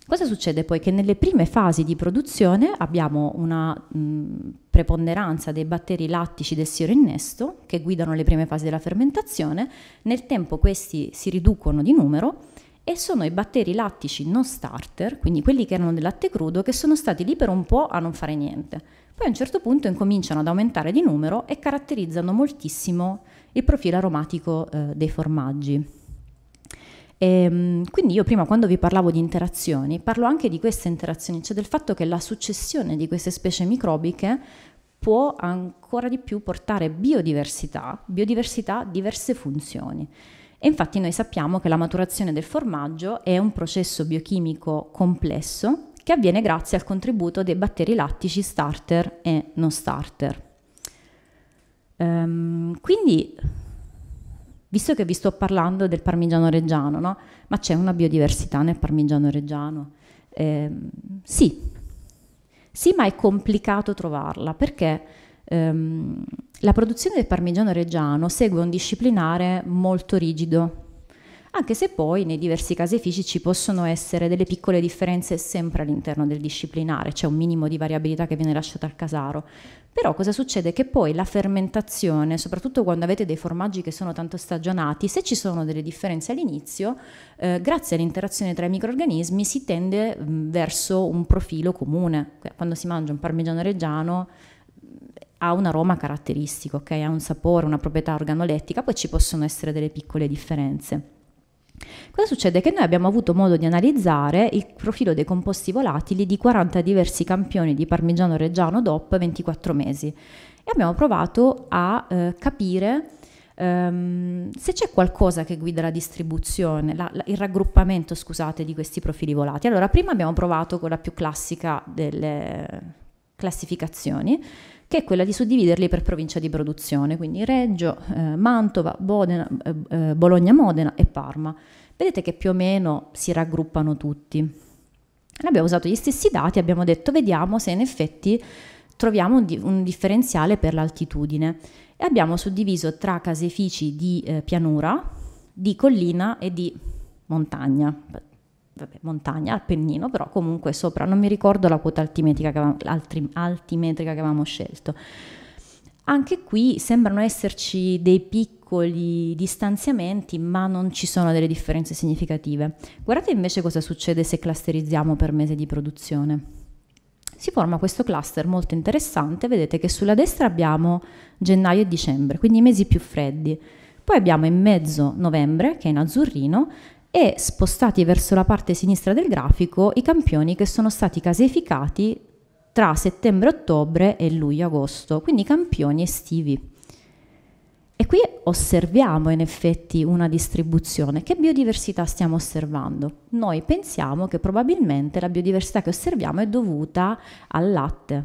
Cosa succede poi? Che nelle prime fasi di produzione abbiamo una preponderanza dei batteri lattici del sieroinnesto che guidano le prime fasi della fermentazione, nel tempo questi si riducono di numero e sono i batteri lattici non starter, quindi quelli che erano del latte crudo, che sono stati lì per un po' a non fare niente. Poi a un certo punto incominciano ad aumentare di numero e caratterizzano moltissimo il profilo aromatico dei formaggi. E quindi io prima, quando vi parlavo di interazioni, parlo anche di queste interazioni, cioè del fatto che la successione di queste specie microbiche può ancora di più portare biodiversità, diverse funzioni. E infatti noi sappiamo che la maturazione del formaggio è un processo biochimico complesso che avviene grazie al contributo dei batteri lattici starter e non starter. Quindi, visto che vi sto parlando del Parmigiano Reggiano, no? Ma c'è una biodiversità nel Parmigiano Reggiano? Sì, ma è complicato trovarla, perché la produzione del Parmigiano Reggiano segue un disciplinare molto rigido, anche se poi nei diversi caseifici ci possono essere delle piccole differenze sempre all'interno del disciplinare, c'è un minimo di variabilità che viene lasciata al casaro. Però cosa succede? Che poi la fermentazione, soprattutto quando avete dei formaggi che sono tanto stagionati, se ci sono delle differenze all'inizio, grazie all'interazione tra i microrganismi si tende verso un profilo comune. Quando si mangia un Parmigiano Reggiano ha un aroma caratteristico, okay? Ha un sapore, una proprietà organolettica, poi ci possono essere delle piccole differenze. Cosa succede? Che noi abbiamo avuto modo di analizzare il profilo dei composti volatili di 40 diversi campioni di Parmigiano Reggiano DOP 24 mesi e abbiamo provato a capire se c'è qualcosa che guida la distribuzione, il raggruppamento, scusate, di questi profili volatili. Allora, prima abbiamo provato con la più classica delle classificazioni, che è quella di suddividerli per provincia di produzione, quindi Reggio, Mantova, Bologna, Modena e Parma. Vedete che più o meno si raggruppano tutti. Abbiamo usato gli stessi dati, abbiamo detto vediamo se in effetti troviamo un differenziale per l'altitudine e abbiamo suddiviso tra caseifici di pianura, di collina e di montagna. Vabbè, montagna, Appennino, però comunque sopra, non mi ricordo la quota altimetrica che avevamo scelto. Anche qui sembrano esserci dei piccoli distanziamenti, ma non ci sono delle differenze significative. Guardate invece cosa succede se clusterizziamo per mese di produzione. Si forma questo cluster molto interessante, vedete che sulla destra abbiamo gennaio e dicembre, quindi i mesi più freddi. Poi abbiamo in mezzo novembre, che è in azzurrino, e spostati verso la parte sinistra del grafico i campioni che sono stati caseificati tra settembre-ottobre e luglio-agosto, quindi campioni estivi. E qui osserviamo in effetti una distribuzione. Che biodiversità stiamo osservando? Noi pensiamo che probabilmente la biodiversità che osserviamo è dovuta al latte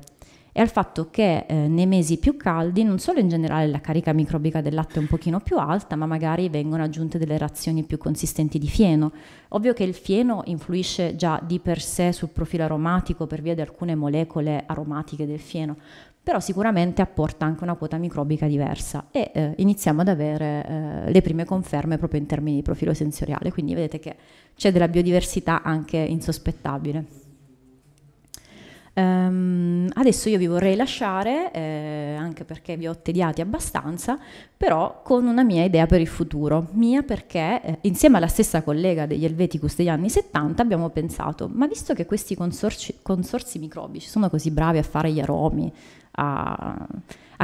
e al fatto che nei mesi più caldi non solo in generale la carica microbica del latte è un pochino più alta, ma magari vengono aggiunte delle razioni più consistenti di fieno. Ovvio che il fieno influisce già di per sé sul profilo aromatico per via di alcune molecole aromatiche del fieno, però sicuramente apporta anche una quota microbica diversa e iniziamo ad avere le prime conferme proprio in termini di profilo sensoriale, quindi vedete che c'è della biodiversità anche insospettabile. Adesso io vi vorrei lasciare, anche perché vi ho tediati abbastanza, però con una mia idea per il futuro, mia perché insieme alla stessa collega degli Helveticus degli anni 70 abbiamo pensato, ma visto che questi consorzi microbici sono così bravi a fare gli aromi, a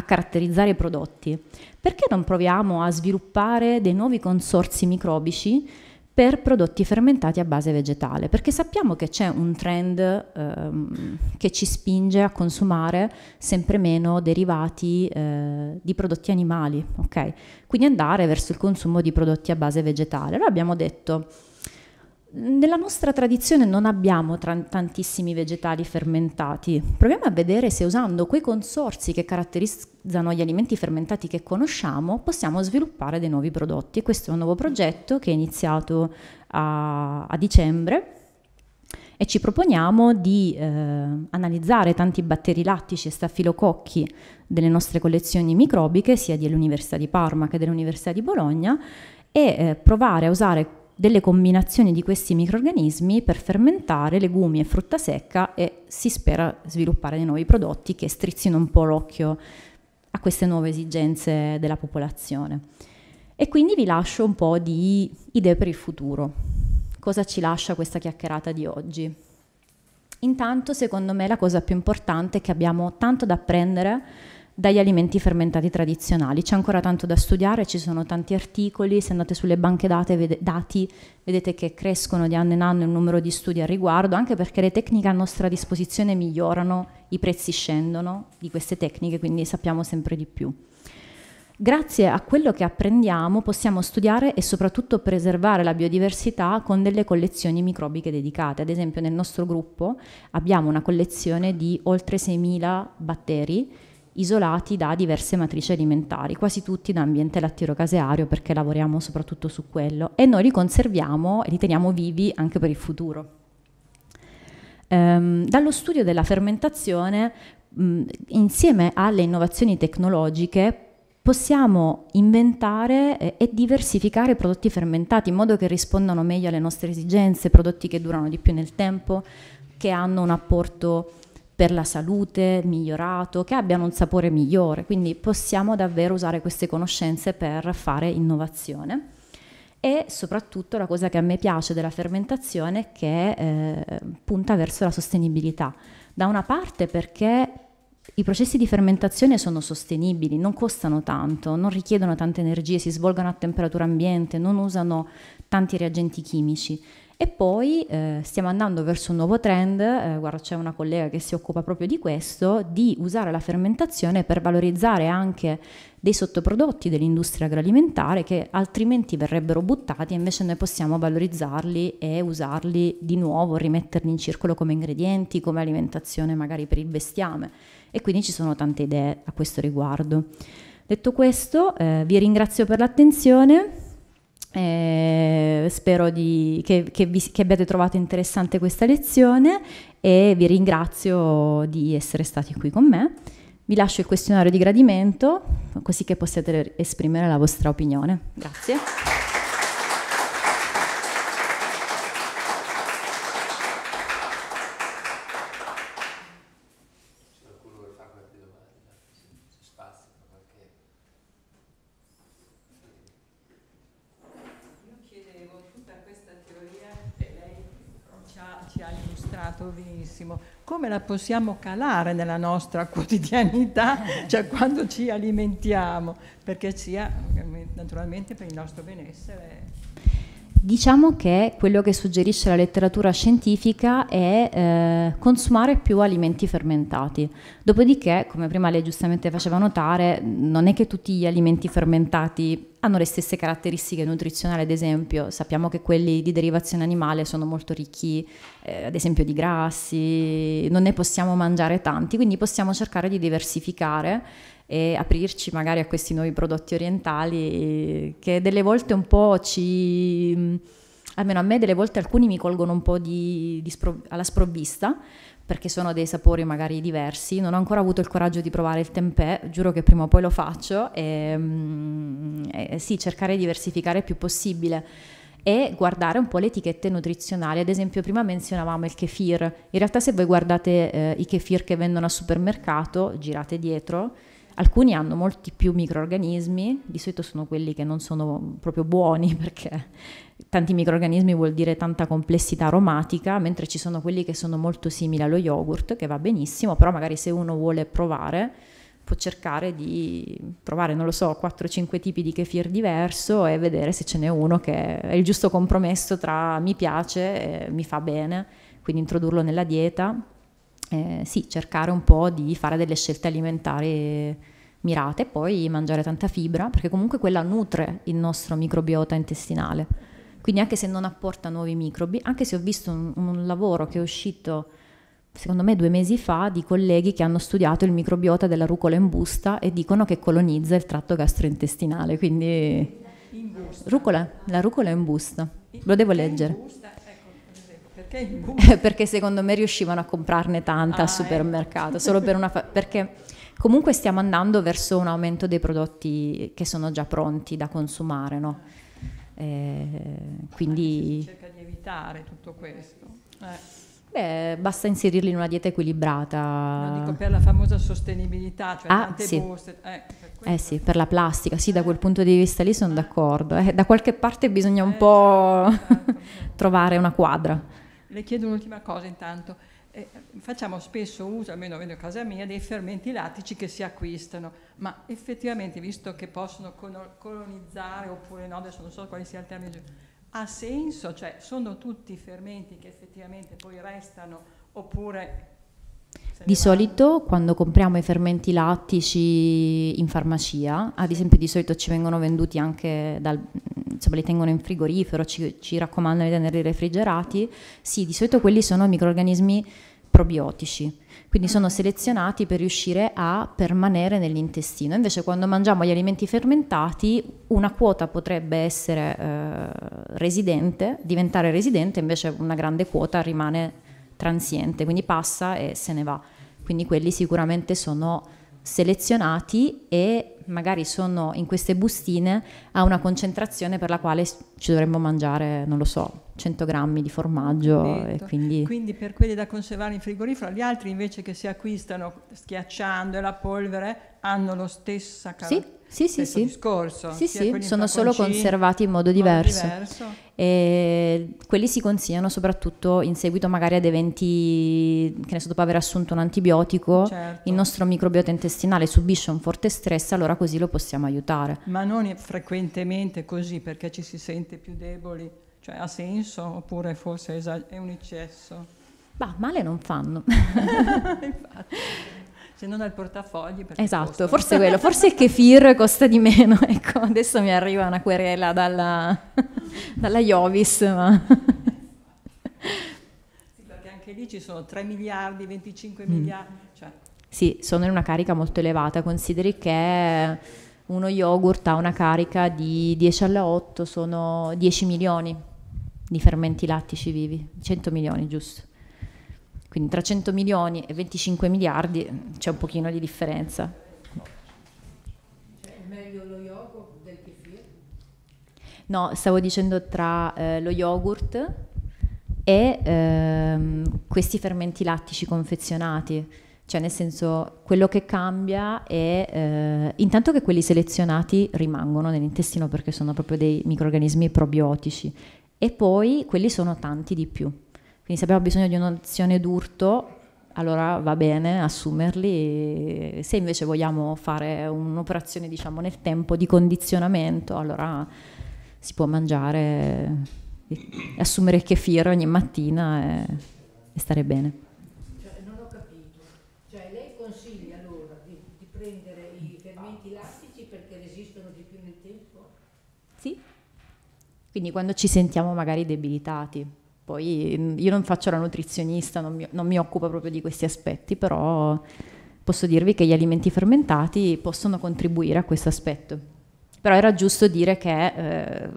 caratterizzare i prodotti, perché non proviamo a sviluppare dei nuovi consorzi microbici per prodotti fermentati a base vegetale, perché sappiamo che c'è un trend che ci spinge a consumare sempre meno derivati di prodotti animali, ok? Quindi andare verso il consumo di prodotti a base vegetale. Allora abbiamo detto, nella nostra tradizione non abbiamo tantissimi vegetali fermentati, proviamo a vedere se usando quei consorzi che caratterizzano gli alimenti fermentati che conosciamo possiamo sviluppare dei nuovi prodotti. Questo è un nuovo progetto che è iniziato a dicembre e ci proponiamo di analizzare tanti batteri lattici e stafilococchi delle nostre collezioni microbiche sia dell'Università di Parma che dell'Università di Bologna e provare a usare delle combinazioni di questi microrganismi per fermentare legumi e frutta secca e si spera sviluppare dei nuovi prodotti che strizzino un po' l'occhio a queste nuove esigenze della popolazione. E quindi vi lascio un po' di idee per il futuro. cosa ci lascia questa chiacchierata di oggi. Intanto, secondo me, la cosa più importante è che abbiamo tanto da apprendere dagli alimenti fermentati tradizionali. C'è ancora tanto da studiare, ci sono tanti articoli, se andate sulle banche dati vedete che crescono di anno in anno il numero di studi a riguardo, anche perché le tecniche a nostra disposizione migliorano, i prezzi scendono di queste tecniche, quindi sappiamo sempre di più. Grazie a quello che apprendiamo possiamo studiare e soprattutto preservare la biodiversità con delle collezioni microbiche dedicate. Ad esempio nel nostro gruppo abbiamo una collezione di oltre 6.000 batteri isolati da diverse matrici alimentari, quasi tutti da ambiente lattiero-caseario, perché lavoriamo soprattutto su quello, e noi li conserviamo e li teniamo vivi anche per il futuro. Dallo studio della fermentazione, insieme alle innovazioni tecnologiche, possiamo inventare e diversificare prodotti fermentati in modo che rispondano meglio alle nostre esigenze, prodotti che durano di più nel tempo, che hanno un apporto per la salute migliorato, che abbiano un sapore migliore, quindi possiamo davvero usare queste conoscenze per fare innovazione. E soprattutto la cosa che a me piace della fermentazione è che punta verso la sostenibilità. Da una parte perché i processi di fermentazione sono sostenibili, non costano tanto, non richiedono tante energie, si svolgono a temperatura ambiente, non usano tanti reagenti chimici. E poi stiamo andando verso un nuovo trend, guarda, c'è una collega che si occupa proprio di questo, di usare la fermentazione per valorizzare anche dei sottoprodotti dell'industria agroalimentare che altrimenti verrebbero buttati, e invece noi possiamo valorizzarli e usarli di nuovo, rimetterli in circolo come ingredienti, come alimentazione magari per il bestiame. E quindi ci sono tante idee a questo riguardo. Detto questo, vi ringrazio per l'attenzione. Spero che abbiate trovato interessante questa lezione e vi ringrazio di essere stati qui con me. Vi lascio il questionario di gradimento così che possiate esprimere la vostra opinione. Grazie. Come la possiamo calare nella nostra quotidianità, cioè quando ci alimentiamo, perché sia naturalmente per il nostro benessere. Diciamo che quello che suggerisce la letteratura scientifica è consumare più alimenti fermentati. Dopodiché, come prima lei giustamente faceva notare, non è che tutti gli alimenti fermentati hanno le stesse caratteristiche nutrizionali. Ad esempio sappiamo che quelli di derivazione animale sono molto ricchi ad esempio di grassi, non ne possiamo mangiare tanti, quindi possiamo cercare di diversificare e aprirci magari a questi nuovi prodotti orientali che delle volte un po' ci, almeno a me delle volte alcuni mi colgono un po' alla sprovvista, perché sono dei sapori magari diversi. Non ho ancora avuto il coraggio di provare il tempeh, giuro che prima o poi lo faccio, e sì, cercare di diversificare il più possibile e guardare un po' le etichette nutrizionali. Ad esempio prima menzionavamo il kefir, in realtà se voi guardate i kefir che vendono al supermercato, girate dietro, alcuni hanno molti più microrganismi, di solito sono quelli che non sono proprio buoni, perché tanti microrganismi vuol dire tanta complessità aromatica, mentre ci sono quelli che sono molto simili allo yogurt, che va benissimo, però magari se uno vuole provare può cercare di provare, non lo so, 4-5 tipi di kefir diverso e vedere se ce n'è uno che è il giusto compromesso tra mi piace e mi fa bene, quindi introdurlo nella dieta. Sì, cercare un po' di fare delle scelte alimentari mirate, poi mangiare tanta fibra, perché comunque quella nutre il nostro microbiota intestinale, quindi anche se non apporta nuovi microbi, anche se ho visto un lavoro che è uscito secondo me 2 mesi fa di colleghi che hanno studiato il microbiota della rucola in busta e dicono che colonizza il tratto gastrointestinale, quindi la rucola in busta, lo devo leggere. Perché secondo me riuscivano a comprarne tanta al supermercato, solo per una perché comunque stiamo andando verso un aumento dei prodotti che sono già pronti da consumare, no? Quindi si cerca di evitare tutto questo. basta inserirli in una dieta equilibrata. No, dico per la famosa sostenibilità, cioè tante sì. Buste. Per sì, per la plastica, sì, da quel punto di vista lì sono d'accordo. Da qualche parte bisogna un po' trovare una quadra. Le chiedo un'ultima cosa intanto. Facciamo spesso uso, almeno a casa mia, dei fermenti lattici che si acquistano, ma effettivamente, visto che possono colonizzare oppure no, adesso non so quali sia il termine, ha senso? Cioè, sono tutti fermenti che effettivamente poi restano oppure... Di solito quando compriamo i fermenti lattici in farmacia, ad esempio di solito ci vengono venduti anche, insomma li tengono in frigorifero, ci raccomandano di tenerli refrigerati, sì di solito quelli sono microrganismi probiotici, quindi sono selezionati per riuscire a permanere nell'intestino, invece quando mangiamo gli alimenti fermentati una quota potrebbe essere residente, diventare residente, invece una grande quota rimane transiente, quindi passa e se ne va, quindi quelli sicuramente sono selezionati e magari sono in queste bustine a una concentrazione per la quale ci dovremmo mangiare, non lo so, 100 grammi di formaggio e quindi per quelli da conservare in frigorifero, gli altri invece che si acquistano schiacciando la polvere hanno lo stesso discorso, sì, sono solo conservati in modo diverso. E quelli si consigliano soprattutto in seguito magari ad eventi, che ne so, dopo aver assunto un antibiotico, certo. Il nostro microbiota intestinale subisce un forte stress, allora così lo possiamo aiutare. Ma non frequentemente così perché ci si sente più deboli, cioè ha senso oppure forse è un eccesso? Bah, male non fanno. Infatti. Se non al portafogli. Esatto, forse quello, forse il kefir costa di meno, ecco, adesso mi arriva una querela dalla Iovis. Ma... Sì, perché anche lì ci sono 3 miliardi, 25 miliardi. Cioè... Sì, sono in una carica molto elevata, consideri che uno yogurt ha una carica di 10⁸, sono 10 milioni di fermenti lattici vivi, 100 milioni giusto. Quindi tra 100 milioni e 25 miliardi c'è un pochino di differenza. Cioè è meglio lo yogurt del kefir? No, stavo dicendo tra lo yogurt e questi fermenti lattici confezionati. Cioè nel senso, quello che cambia è intanto che quelli selezionati rimangono nell'intestino perché sono proprio dei microrganismi probiotici e poi quelli sono tanti di più. Quindi se abbiamo bisogno di un'azione d'urto, allora va bene assumerli, se invece vogliamo fare un'operazione diciamo nel tempo di condizionamento, allora si può mangiare, assumere il kefir ogni mattina e stare bene. Cioè, non ho capito, cioè lei consiglia allora di prendere i fermenti lattici perché resistono di più nel tempo? Sì, quindi quando ci sentiamo magari debilitati. Poi io non faccio la nutrizionista, non mi occupo proprio di questi aspetti, però posso dirvi che gli alimenti fermentati possono contribuire a questo aspetto. Però era giusto dire che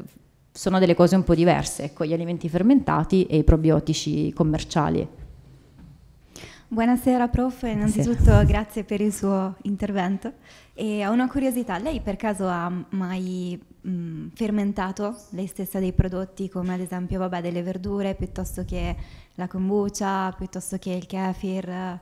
sono delle cose un po' diverse, ecco, gli alimenti fermentati e i probiotici commerciali. Buonasera prof, innanzitutto grazie per il suo intervento. E ho una curiosità, lei per caso ha mai fermentato lei stessa dei prodotti come ad esempio delle verdure piuttosto che la kombucha, piuttosto che il kefir?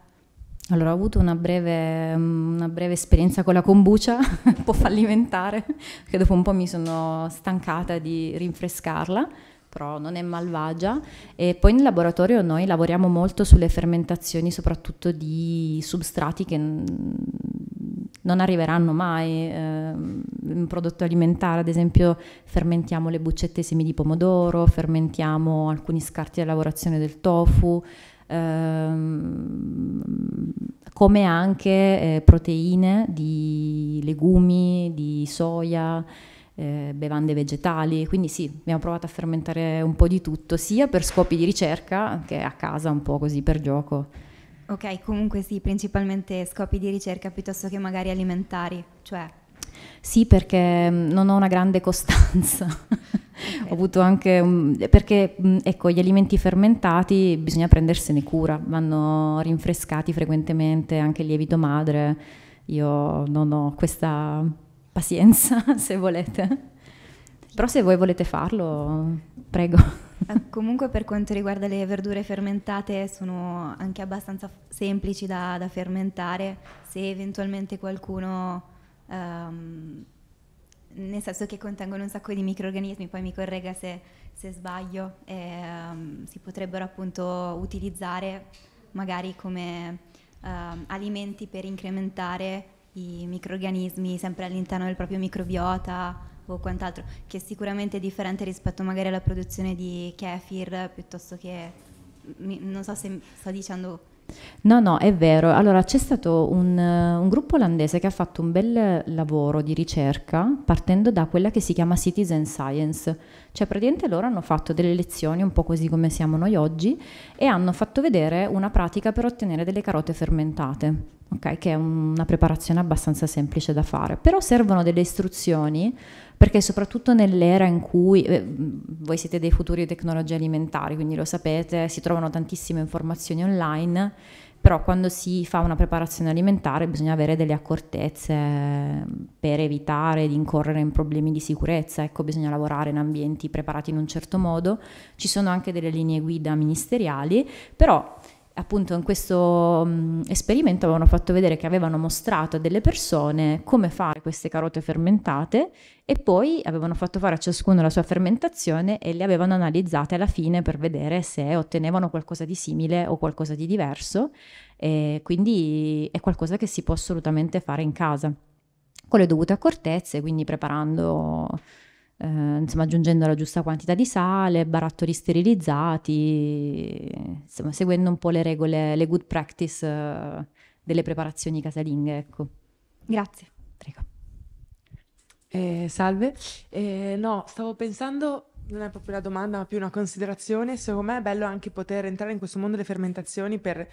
Allora ho avuto una breve esperienza con la kombucha, un po' fallimentare, perché dopo un po' mi sono stancata di rinfrescarla. Però non è malvagia, e poi in laboratorio noi lavoriamo molto sulle fermentazioni soprattutto di substrati che non arriveranno mai in prodotto alimentare, ad esempio fermentiamo le buccette semi di pomodoro, fermentiamo alcuni scarti di lavorazione del tofu, come anche proteine di legumi, di soia, bevande vegetali, quindi sì, abbiamo provato a fermentare un po' di tutto, sia per scopi di ricerca che a casa un po' così per gioco. Ok, comunque sì, principalmente scopi di ricerca piuttosto che magari alimentari, cioè? Sì, perché non ho una grande costanza, okay. Ho avuto anche, perché ecco, gli alimenti fermentati bisogna prendersene cura, vanno rinfrescati frequentemente, anche il lievito madre, io non ho questa... pazienza se volete, però se voi volete farlo prego. Comunque per quanto riguarda le verdure fermentate sono anche abbastanza semplici da fermentare, se eventualmente qualcuno, nel senso che contengono un sacco di microrganismi, poi mi corregga se sbaglio, si potrebbero appunto utilizzare magari come alimenti per incrementare i microrganismi sempre all'interno del proprio microbiota o quant'altro, che è sicuramente differente rispetto magari alla produzione di kefir piuttosto che, non so se sto dicendo... No, è vero. Allora c'è stato un gruppo olandese che ha fatto un bel lavoro di ricerca partendo da quella che si chiama citizen science, cioè praticamente loro hanno fatto delle lezioni un po' così come siamo noi oggi e hanno fatto vedere una pratica per ottenere delle carote fermentate, okay? Che è una preparazione abbastanza semplice da fare, però servono delle istruzioni perché soprattutto nell'era in cui voi siete dei futuri tecnologi alimentari, quindi lo sapete, si trovano tantissime informazioni online, però quando si fa una preparazione alimentare bisogna avere delle accortezze per evitare di incorrere in problemi di sicurezza, ecco, bisogna lavorare in ambienti preparati in un certo modo, ci sono anche delle linee guida ministeriali, però appunto in questo esperimento avevano fatto vedere che avevano mostrato a delle persone come fare queste carote fermentate e poi avevano fatto fare a ciascuno la sua fermentazione e le avevano analizzate alla fine per vedere se ottenevano qualcosa di simile o qualcosa di diverso, e quindi è qualcosa che si può assolutamente fare in casa con le dovute accortezze, quindi preparando, insomma, aggiungendo la giusta quantità di sale, barattoli sterilizzati, insomma seguendo un po' le regole, le good practice delle preparazioni casalinghe, ecco. Grazie. Prego. Salve. No, stavo pensando, non è proprio una domanda ma più una considerazione, secondo me è bello anche poter entrare in questo mondo delle fermentazioni per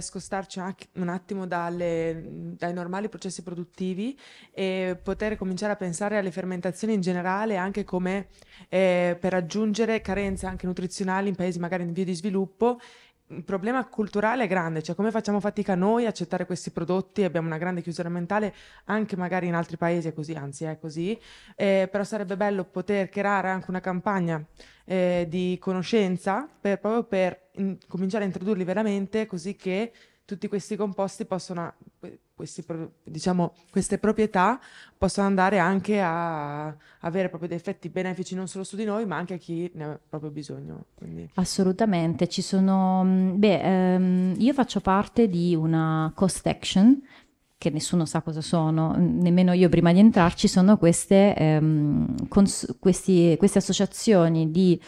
scostarci un attimo dai normali processi produttivi e poter cominciare a pensare alle fermentazioni in generale anche come per raggiungere carenze anche nutrizionali in paesi magari in via di sviluppo. Il problema culturale è grande, cioè come facciamo fatica noi ad accettare questi prodotti, abbiamo una grande chiusura mentale, anche magari in altri paesi è così, anzi è così, però sarebbe bello poter creare anche una campagna di conoscenza proprio per cominciare a introdurli veramente, così che tutti questi composti possono, queste proprietà possono andare anche a avere proprio dei effetti benefici non solo su di noi ma anche a chi ne ha proprio bisogno. Quindi. Assolutamente, ci sono, io faccio parte di una cost action che nessuno sa cosa sono, nemmeno io prima di entrarci, sono queste associazioni di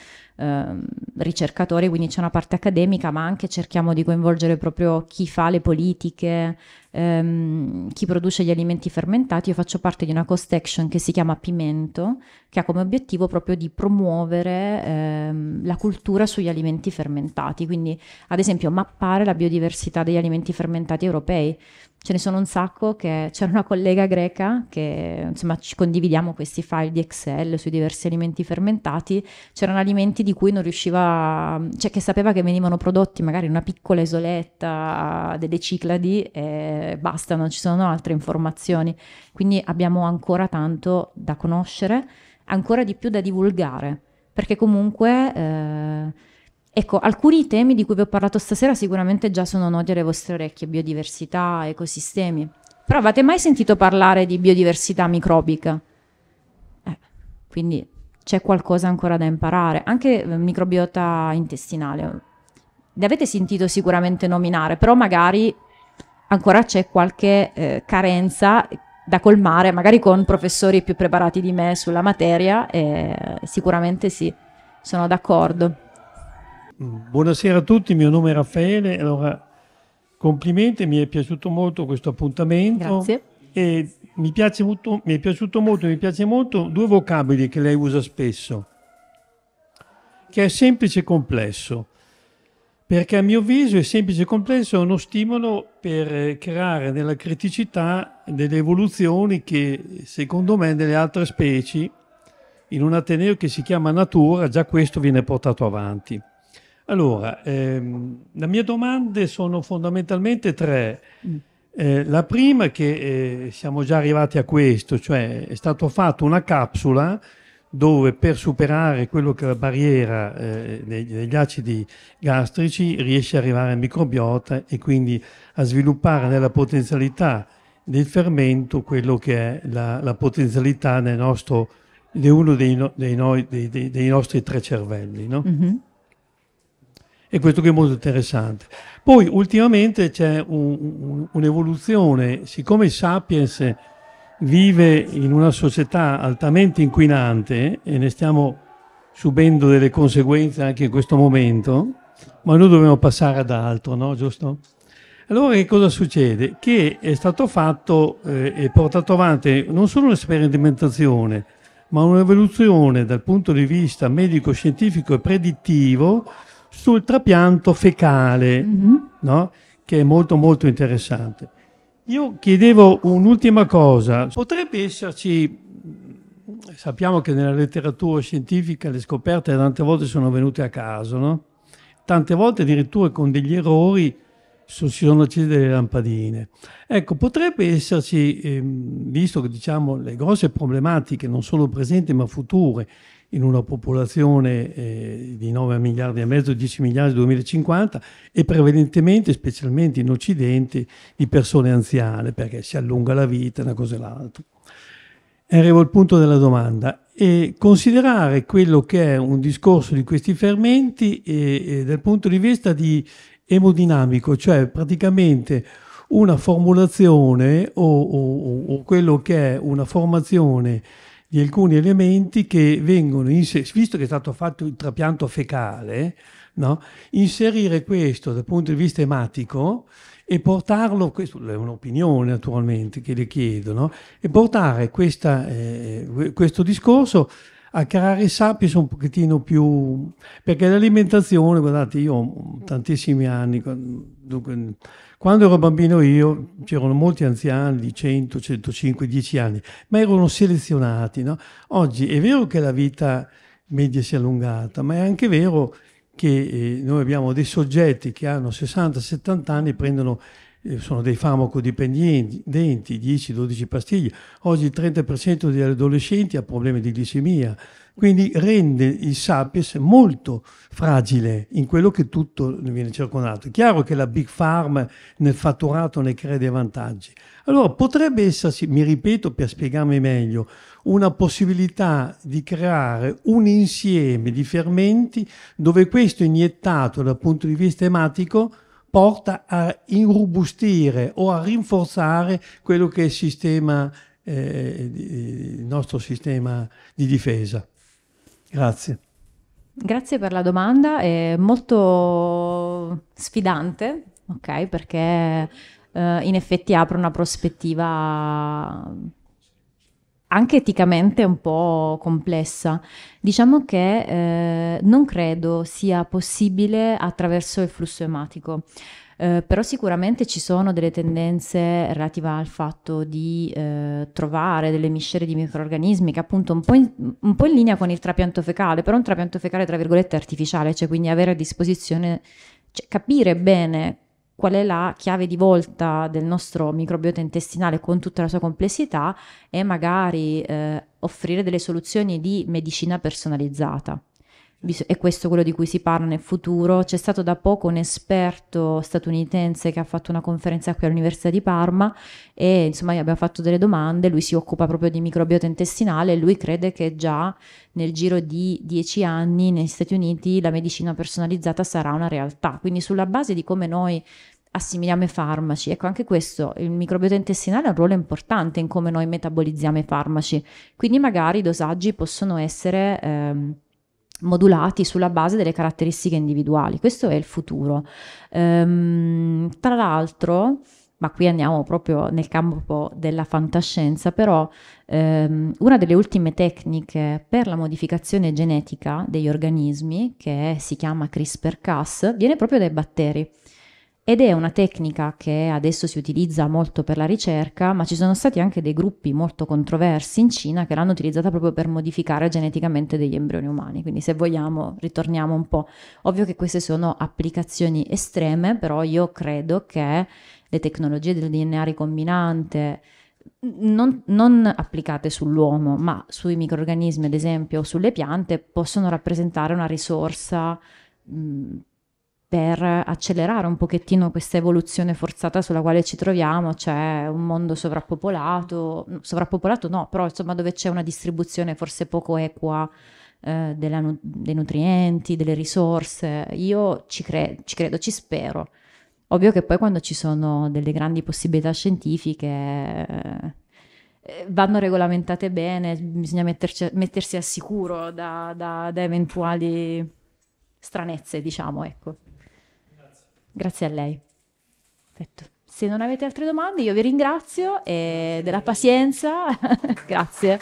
ricercatori, quindi c'è una parte accademica ma anche cerchiamo di coinvolgere proprio chi fa le politiche, chi produce gli alimenti fermentati. Io faccio parte di una cost action che si chiama Pimento, che ha come obiettivo proprio di promuovere la cultura sugli alimenti fermentati, quindi ad esempio mappare la biodiversità degli alimenti fermentati europei, ce ne sono un sacco, che c'era una collega greca che insomma ci condividiamo questi file di Excel sui diversi alimenti fermentati, c'erano alimenti di cui non riusciva, cioè che sapeva che venivano prodotti magari in una piccola isoletta delle Cicladi e basta, non ci sono altre informazioni, quindi abbiamo ancora tanto da conoscere, ancora di più da divulgare, perché comunque ecco, alcuni temi di cui vi ho parlato stasera sicuramente già sono noti alle vostre orecchie, biodiversità, ecosistemi, però avete mai sentito parlare di biodiversità microbica? Quindi c'è qualcosa ancora da imparare, anche microbiota intestinale. Ne avete sentito sicuramente nominare, però magari ancora c'è qualche carenza da colmare, magari con professori più preparati di me sulla materia, sicuramente sì, sono d'accordo. Buonasera a tutti, il mio nome è Raffaele, allora complimenti, mi è piaciuto molto questo appuntamento. Grazie. E mi piace molto due vocaboli che lei usa spesso, che è semplice e complesso, perché a mio avviso è semplice e complesso è uno stimolo per creare nella criticità delle evoluzioni che secondo me nelle altre specie in un ateneo che si chiama natura già questo viene portato avanti. Allora, le mie domande sono fondamentalmente tre. La prima è che siamo già arrivati a questo, cioè è stata fatta una capsula dove per superare quello che è la barriera degli acidi gastrici riesce ad arrivare a microbiota e quindi a sviluppare nella potenzialità del fermento quello che è la potenzialità del nostro, di uno dei nostri tre cervelli, no? Mm-hmm. E questo che è molto interessante. Poi ultimamente c'è un'evoluzione, siccome il Sapiens vive in una società altamente inquinante e ne stiamo subendo delle conseguenze anche in questo momento, ma noi dobbiamo passare ad altro, no? Giusto? Allora che cosa succede? Che è stato fatto e portato avanti non solo una sperimentazione, ma un'evoluzione dal punto di vista medico-scientifico e predittivo sul trapianto fecale, mm-hmm, no? Che è molto molto interessante. Io chiedevo un'ultima cosa, potrebbe esserci, sappiamo che nella letteratura scientifica le scoperte tante volte sono venute a caso, no? Tante volte addirittura con degli errori si sono accese delle lampadine. Ecco, potrebbe esserci, visto che diciamo le grosse problematiche non solo presenti ma future, in una popolazione di 9 miliardi e mezzo, 10 miliardi nel 2050 e prevalentemente, specialmente in Occidente, di persone anziane, perché si allunga la vita, una cosa e l'altra. Arrivo al punto della domanda. E considerare quello che è un discorso di questi fermenti dal punto di vista di emodinamico, cioè praticamente una formulazione o quello che è una formazione di alcuni elementi che vengono, visto che è stato fatto il trapianto fecale, no? Inserire questo dal punto di vista ematico e portarlo, questa è un'opinione naturalmente che le chiedo, no? E portare questo discorso a creare sapiens un pochettino più, perché l'alimentazione, guardate, io ho tantissimi anni, dunque, quando ero bambino io c'erano molti anziani di 100, 105, 10 anni, ma erano selezionati, no? Oggi è vero che la vita media si è allungata, ma è anche vero che noi abbiamo dei soggetti che hanno 60-70 anni e prendono, sono dei farmacodipendenti, 10-12 pastiglie. Oggi il 30% degli adolescenti ha problemi di glicemia, quindi rende il sapiens molto fragile in quello che tutto viene circondato. È chiaro che la Big Pharma nel fatturato ne crea dei vantaggi. Allora potrebbe esserci, mi ripeto per spiegarmi meglio, una possibilità di creare un insieme di fermenti dove questo iniettato dal punto di vista ematico porta a irrobustire o a rinforzare quello che è il sistema, il nostro sistema di difesa. Grazie. Grazie per la domanda, è molto sfidante, ok? Perché in effetti apre una prospettiva anche eticamente un po' complessa. Diciamo che non credo sia possibile attraverso il flusso ematico, però sicuramente ci sono delle tendenze relative al fatto di trovare delle miscele di microrganismi che appunto un po' in linea con il trapianto fecale, però un trapianto fecale tra virgolette artificiale, cioè quindi avere a disposizione, cioè capire bene qual è la chiave di volta del nostro microbiota intestinale con tutta la sua complessità e magari offrire delle soluzioni di medicina personalizzata. E questo è quello di cui si parla nel futuro. C'è stato da poco un esperto statunitense che ha fatto una conferenza qui all'Università di Parma e insomma gli abbiamo fatto delle domande, lui si occupa proprio di microbiota intestinale e lui crede che già nel giro di 10 anni negli Stati Uniti la medicina personalizzata sarà una realtà, quindi sulla base di come noi assimiliamo i farmaci. Ecco, anche questo, il microbiota intestinale ha un ruolo importante in come noi metabolizziamo i farmaci, quindi magari i dosaggi possono essere modulati sulla base delle caratteristiche individuali. Questo è il futuro. Tra l'altro, ma qui andiamo proprio nel campo della fantascienza, però una delle ultime tecniche per la modificazione genetica degli organismi, che si chiama CRISPR-Cas, viene proprio dai batteri. Ed è una tecnica che adesso si utilizza molto per la ricerca, ma ci sono stati anche dei gruppi molto controversi in Cina che l'hanno utilizzata proprio per modificare geneticamente degli embrioni umani. Quindi se vogliamo ritorniamo un po'. Ovvio che queste sono applicazioni estreme, però io credo che le tecnologie del DNA ricombinante, non applicate sull'uomo, ma sui microrganismi, ad esempio, o sulle piante, possono rappresentare una risorsa per accelerare un pochettino questa evoluzione forzata sulla quale ci troviamo. C'è un mondo sovrappopolato no, però insomma dove c'è una distribuzione forse poco equa dei nutrienti, delle risorse. Io ci credo, ci spero. Ovvio che poi quando ci sono delle grandi possibilità scientifiche vanno regolamentate bene, bisogna mettersi al sicuro da eventuali stranezze, diciamo, ecco. Grazie a lei. Perfetto. Se non avete altre domande, io vi ringrazio e della pazienza. Grazie.